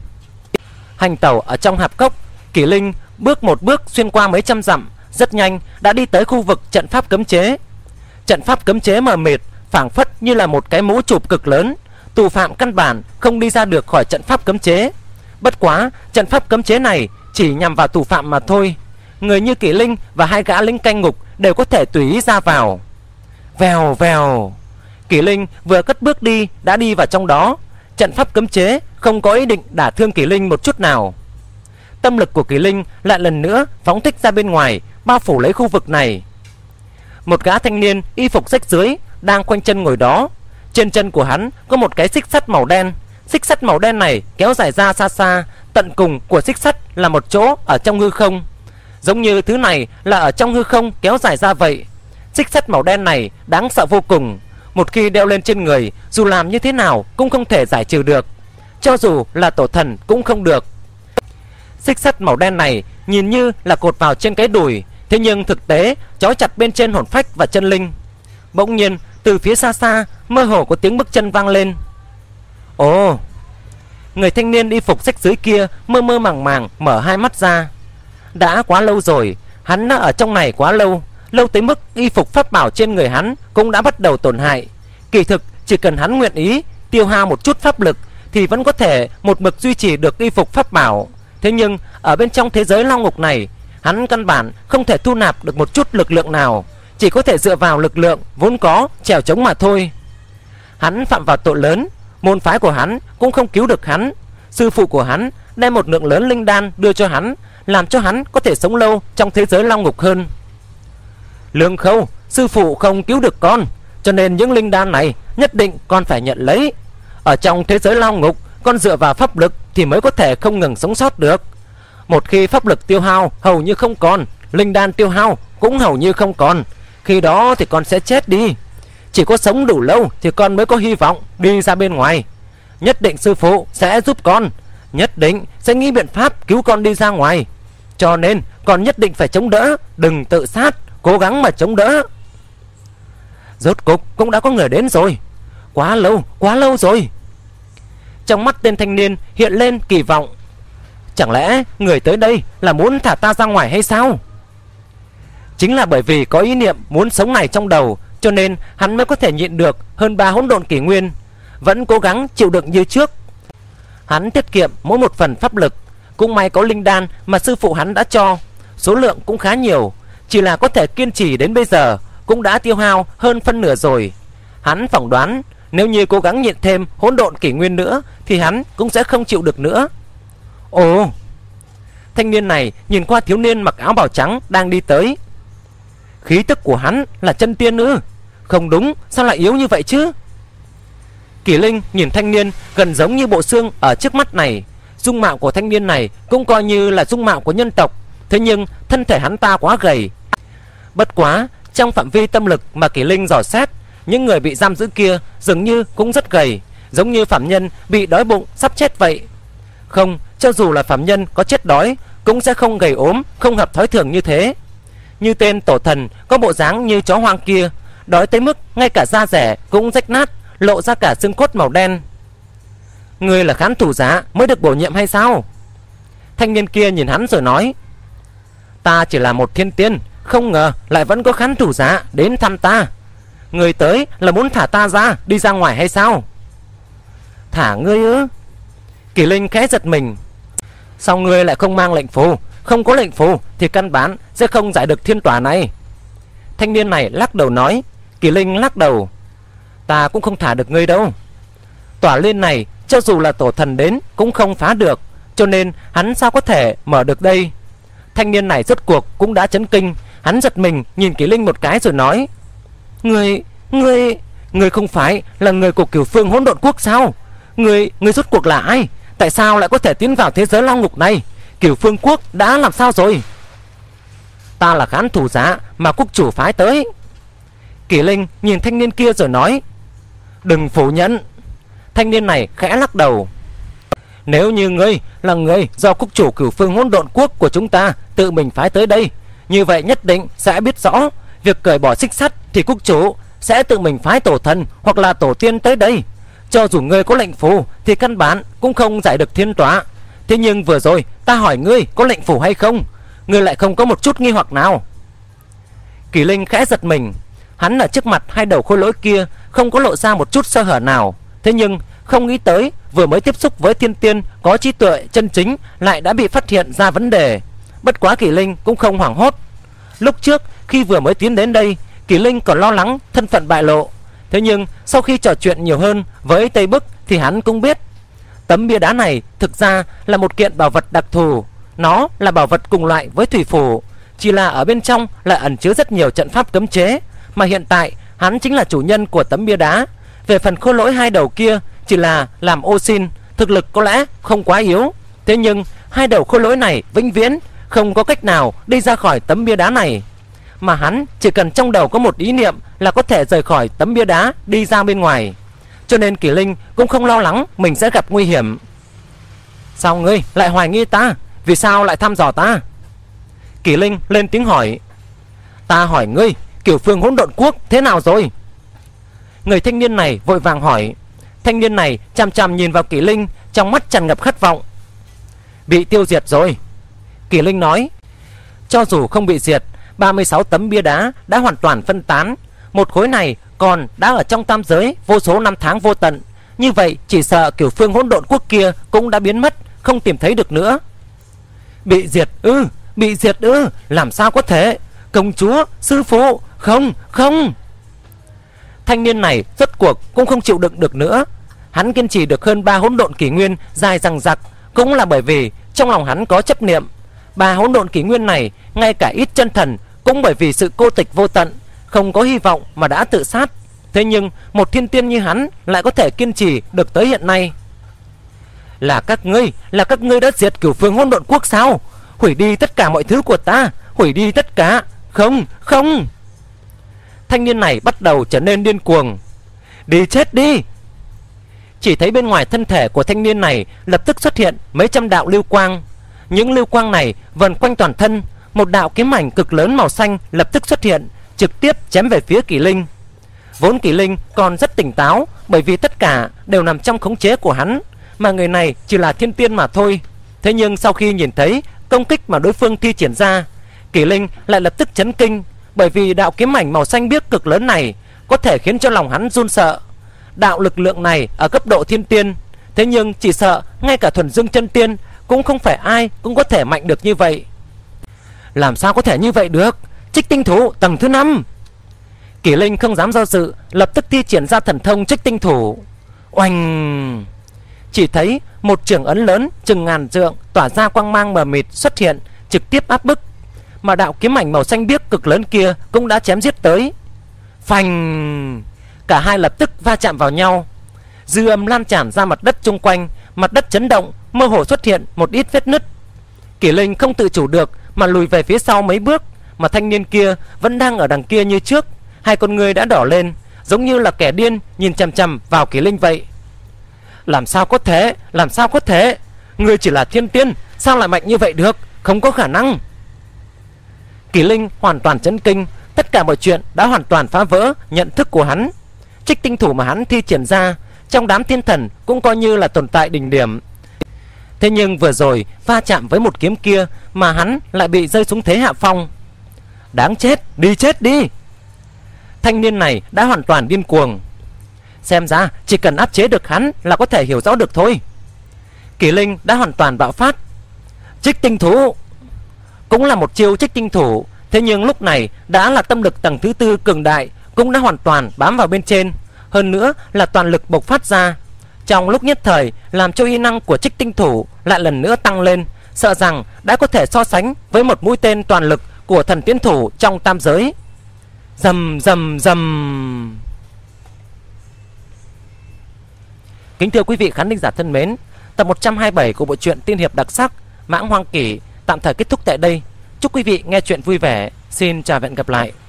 hành tẩu ở trong hạp cốc. Kỷ Linh bước một bước xuyên qua mấy trăm dặm, rất nhanh đã đi tới khu vực trận pháp cấm chế. Trận pháp cấm chế mờ mịt, phảng phất như là một cái mũ chụp cực lớn, tù phạm căn bản không đi ra được khỏi trận pháp cấm chế. Bất quá, trận pháp cấm chế này chỉ nhằm vào tù phạm mà thôi. Người như Kỷ Linh và hai gã lính canh ngục đều có thể tùy ý ra vào. Vèo vèo, Kỷ Linh vừa cất bước đi đã đi vào trong đó. Trận pháp cấm chế không có ý định đả thương Kỷ Linh một chút nào. Tâm lực của Kỷ Linh lại lần nữa phóng thích ra bên ngoài, bao phủ lấy khu vực này. Một gã thanh niên y phục rách rưới đang khoanh chân ngồi đó. Trên chân của hắn có một cái xích sắt màu đen. Xích sắt màu đen này kéo dài ra xa xa, tận cùng của xích sắt là một chỗ ở trong hư không. Giống như thứ này là ở trong hư không kéo dài ra vậy. Xích sắt màu đen này đáng sợ vô cùng, một khi đeo lên trên người, dù làm như thế nào cũng không thể giải trừ được, cho dù là tổ thần cũng không được. Xích sắt màu đen này nhìn như là cột vào trên cái đùi, thế nhưng thực tế trói chặt bên trên hồn phách và chân linh. Bỗng nhiên từ phía xa xa mơ hồ có tiếng bước chân vang lên. Ồ, người thanh niên y phục rách rưới kia mơ mơ màng màng mở hai mắt ra. Đã quá lâu rồi, hắn đã ở trong này quá lâu, lâu tới mức y phục pháp bảo trên người hắn cũng đã bắt đầu tổn hại. Kỳ thực chỉ cần hắn nguyện ý tiêu hao một chút pháp lực thì vẫn có thể một mực duy trì được y phục pháp bảo. Thế nhưng ở bên trong thế giới lao ngục này, hắn căn bản không thể thu nạp được một chút lực lượng nào, chỉ có thể dựa vào lực lượng vốn có trèo chống mà thôi. Hắn phạm vào tội lớn, môn phái của hắn cũng không cứu được hắn. Sư phụ của hắn đem một lượng lớn linh đan đưa cho hắn, làm cho hắn có thể sống lâu trong thế giới lao ngục hơn. Lương Khâu, sư phụ không cứu được con, cho nên những linh đan này nhất định con phải nhận lấy. Ở trong thế giới lao ngục, con dựa vào pháp lực thì mới có thể không ngừng sống sót được. Một khi pháp lực tiêu hao hầu như không còn, linh đan tiêu hao cũng hầu như không còn, khi đó thì con sẽ chết đi. Chỉ có sống đủ lâu thì con mới có hy vọng đi ra bên ngoài. Nhất định sư phụ sẽ giúp con, nhất định sẽ nghĩ biện pháp cứu con đi ra ngoài. Cho nên con nhất định phải chống đỡ, đừng tự sát, cố gắng mà chống đỡ. Rốt cục cũng đã có người đến rồi. Quá lâu rồi. Trong mắt tên thanh niên hiện lên kỳ vọng. Chẳng lẽ người tới đây là muốn thả ta ra ngoài hay sao? Chính là bởi vì có ý niệm muốn sống này trong đầu, cho nên hắn mới có thể nhịn được hơn 3 hỗn độn kỷ nguyên, vẫn cố gắng chịu đựng như trước. Hắn tiết kiệm mỗi một phần pháp lực. Cũng may có linh đan mà sư phụ hắn đã cho, số lượng cũng khá nhiều. Chỉ là có thể kiên trì đến bây giờ cũng đã tiêu hao hơn phân nửa rồi. Hắn phỏng đoán nếu như cố gắng nhịn thêm hỗn độn kỷ nguyên nữa thì hắn cũng sẽ không chịu được nữa. Ồ, thanh niên này nhìn qua thiếu niên mặc áo bào trắng đang đi tới. Khí tức của hắn là chân tiên ư? Không đúng, sao lại yếu như vậy chứ? Kỷ Linh nhìn thanh niên gần giống như bộ xương ở trước mắt này. Dung mạo của thanh niên này cũng coi như là dung mạo của nhân tộc, thế nhưng thân thể hắn ta quá gầy. Bất quá trong phạm vi tâm lực mà Kỷ Linh dò xét, những người bị giam giữ kia dường như cũng rất gầy, giống như phạm nhân bị đói bụng sắp chết vậy. Không, cho dù là phạm nhân có chết đói cũng sẽ không gầy ốm, không hợp thói thường như thế. Như tên tổ thần có bộ dáng như chó hoang kia, đói tới mức ngay cả da rẻ cũng rách nát, lộ ra cả xương cốt màu đen. Ngươi là khán thủ giả mới được bổ nhiệm hay sao? Thanh niên kia nhìn hắn rồi nói. Ta chỉ là một thiên tiên, không ngờ lại vẫn có khán thủ giả đến thăm ta. Ngươi tới là muốn thả ta ra, đi ra ngoài hay sao? Thả ngươi ư? Kỷ Linh khẽ giật mình. Sao ngươi lại không mang lệnh phù? Không có lệnh phù thì căn bản sẽ không giải được thiên tòa này. Thanh niên này lắc đầu nói. Kỷ Linh lắc đầu. Ta cũng không thả được ngươi đâu. Tòa lên này cho dù là tổ thần đến cũng không phá được, cho nên hắn sao có thể mở được đây? Thanh niên này rốt cuộc cũng đã chấn kinh. Hắn giật mình nhìn Kỷ Linh một cái rồi nói. Ngươi không phải là người của Cửu Phương Hỗn Độn Quốc sao? Ngươi rốt cuộc là ai? Tại sao lại có thể tiến vào thế giới lao ngục này? Cửu Phương Quốc đã làm sao rồi? Ta là khán thủ giả mà quốc chủ phái tới. Kỷ Linh nhìn thanh niên kia rồi nói. Đừng phủ nhận. Thanh niên này khẽ lắc đầu. Nếu như ngươi là người do quốc chủ Cửu Phương Hỗn Độn Quốc của chúng ta tự mình phái tới đây, như vậy nhất định sẽ biết rõ việc cởi bỏ xích sắt thì quốc chủ sẽ tự mình phái tổ thần hoặc là tổ tiên tới đây. Cho dù ngươi có lệnh phù thì căn bản cũng không giải được thiên tỏa. Thế nhưng vừa rồi ta hỏi ngươi có lệnh phù hay không, ngươi lại không có một chút nghi hoặc nào. Kỷ Linh khẽ giật mình. Hắn ở trước mặt hai đầu khôi lỗi kia không có lộ ra một chút sơ hở nào. Thế nhưng không nghĩ tới vừa mới tiếp xúc với thiên tiên có trí tuệ chân chính lại đã bị phát hiện ra vấn đề. Bất quá Kỷ Linh cũng không hoảng hốt. Lúc trước khi vừa mới tiến đến đây, Kỷ Linh còn lo lắng thân phận bại lộ. Thế nhưng sau khi trò chuyện nhiều hơn với Tây Bức thì hắn cũng biết tấm bia đá này thực ra là một kiện bảo vật đặc thù. Nó là bảo vật cùng loại với thủy phủ, chỉ là ở bên trong lại ẩn chứa rất nhiều trận pháp cấm chế. Mà hiện tại hắn chính là chủ nhân của tấm bia đá. Về phần khôi lỗi hai đầu kia chỉ là làm ô xin, thực lực có lẽ không quá yếu. Thế nhưng hai đầu khôi lỗi này vĩnh viễn không có cách nào đi ra khỏi tấm bia đá này. Mà hắn chỉ cần trong đầu có một ý niệm là có thể rời khỏi tấm bia đá đi ra bên ngoài. Cho nên Kỷ Linh cũng không lo lắng mình sẽ gặp nguy hiểm. Sao ngươi lại hoài nghi ta? Vì sao lại thăm dò ta? Kỷ Linh lên tiếng hỏi. Ta hỏi ngươi, Cửu Phương Hỗn Độn Quốc thế nào rồi? Người thanh niên này vội vàng hỏi. Thanh niên này chằm chằm nhìn vào Kỷ Linh, trong mắt tràn ngập khát vọng. Bị tiêu diệt rồi, Kỷ Linh nói. Cho dù không bị diệt, 36 tấm bia đá đã hoàn toàn phân tán. Một khối này còn đã ở trong tam giới vô số năm tháng vô tận. Như vậy chỉ sợ Cửu Phương Hỗn Độn Quốc kia cũng đã biến mất, không tìm thấy được nữa. Bị diệt ư? Bị diệt ư? Làm sao có thể? Công chúa, sư phụ, không, không. Thanh niên này rốt cuộc cũng không chịu đựng được nữa. Hắn kiên trì được hơn 3 hỗn độn kỷ nguyên dài dằng dặc cũng là bởi vì trong lòng hắn có chấp niệm. 3 hỗn độn kỷ nguyên này, ngay cả ít chân thần cũng bởi vì sự cô tịch vô tận, không có hy vọng mà đã tự sát. Thế nhưng một thiên tiên như hắn lại có thể kiên trì được tới hiện nay. Là các ngươi đã diệt Cửu Phương Hỗn Độn Quốc sao? Hủy đi tất cả mọi thứ của ta, hủy đi tất cả. Không, không. Thanh niên này bắt đầu trở nên điên cuồng. Đi chết đi. Chỉ thấy bên ngoài thân thể của thanh niên này lập tức xuất hiện mấy trăm đạo lưu quang. Những lưu quang này vần quanh toàn thân. Một đạo kiếm ảnh cực lớn màu xanh lập tức xuất hiện, trực tiếp chém về phía Kỷ Linh. Vốn Kỷ Linh còn rất tỉnh táo, bởi vì tất cả đều nằm trong khống chế của hắn, mà người này chỉ là thiên tiên mà thôi. Thế nhưng sau khi nhìn thấy công kích mà đối phương thi triển ra, Kỷ Linh lại lập tức chấn kinh, bởi vì đạo kiếm ảnh màu xanh biếc cực lớn này có thể khiến cho lòng hắn run sợ. Đạo lực lượng này ở cấp độ thiên tiên, thế nhưng chỉ sợ ngay cả thuần dương chân tiên cũng không phải ai cũng có thể mạnh được như vậy. Làm sao có thể như vậy được? Trích tinh thủ tầng thứ 5. Kỷ Linh không dám do dự, lập tức thi triển ra thần thông trích tinh thủ. Oanh! Chỉ thấy một trường ấn lớn chừng ngàn trượng tỏa ra quang mang mờ mịt xuất hiện, trực tiếp áp bức. Mà đạo kiếm ảnh màu xanh biếc cực lớn kia cũng đã chém giết tới. Phanh! Cả hai lập tức va chạm vào nhau. Dư âm lan tràn ra mặt đất xung quanh, mặt đất chấn động, mơ hồ xuất hiện một ít vết nứt. Kỷ Linh không tự chủ được mà lùi về phía sau mấy bước, mà thanh niên kia vẫn đang ở đằng kia như trước. Hai con người đã đỏ lên, giống như là kẻ điên nhìn chằm chằm vào Kỷ Linh vậy. Làm sao có thể? Làm sao có thể? Ngươi chỉ là thiên tiên, sao lại mạnh như vậy được? Không có khả năng. Kỷ Linh hoàn toàn chấn kinh, tất cả mọi chuyện đã hoàn toàn phá vỡ nhận thức của hắn. Trích tinh thủ mà hắn thi triển ra trong đám thiên thần cũng coi như là tồn tại đỉnh điểm. Thế nhưng vừa rồi va chạm với một kiếm kia mà hắn lại bị rơi xuống thế hạ phong. Đáng chết, đi chết đi. Thanh niên này đã hoàn toàn điên cuồng. Xem ra chỉ cần áp chế được hắn là có thể hiểu rõ được thôi. Kỷ Linh đã hoàn toàn bạo phát. Trích tinh thủ cũng là một chiêu trích tinh thủ, thế nhưng lúc này đã là tâm lực tầng thứ 4 cường đại, cũng đã hoàn toàn bám vào bên trên, hơn nữa là toàn lực bộc phát ra. Trong lúc nhất thời làm cho uy năng của trích tinh thủ lại lần nữa tăng lên, sợ rằng đã có thể so sánh với một mũi tên toàn lực của thần tiến thủ trong tam giới. Rầm rầm rầm. Kính thưa quý vị khán thính giả thân mến, tập 127 của bộ truyện Tiên Hiệp đặc sắc Mãng Hoang Kỷ tạm thời kết thúc tại đây. Chúc quý vị nghe chuyện vui vẻ. Xin chào và hẹn gặp lại.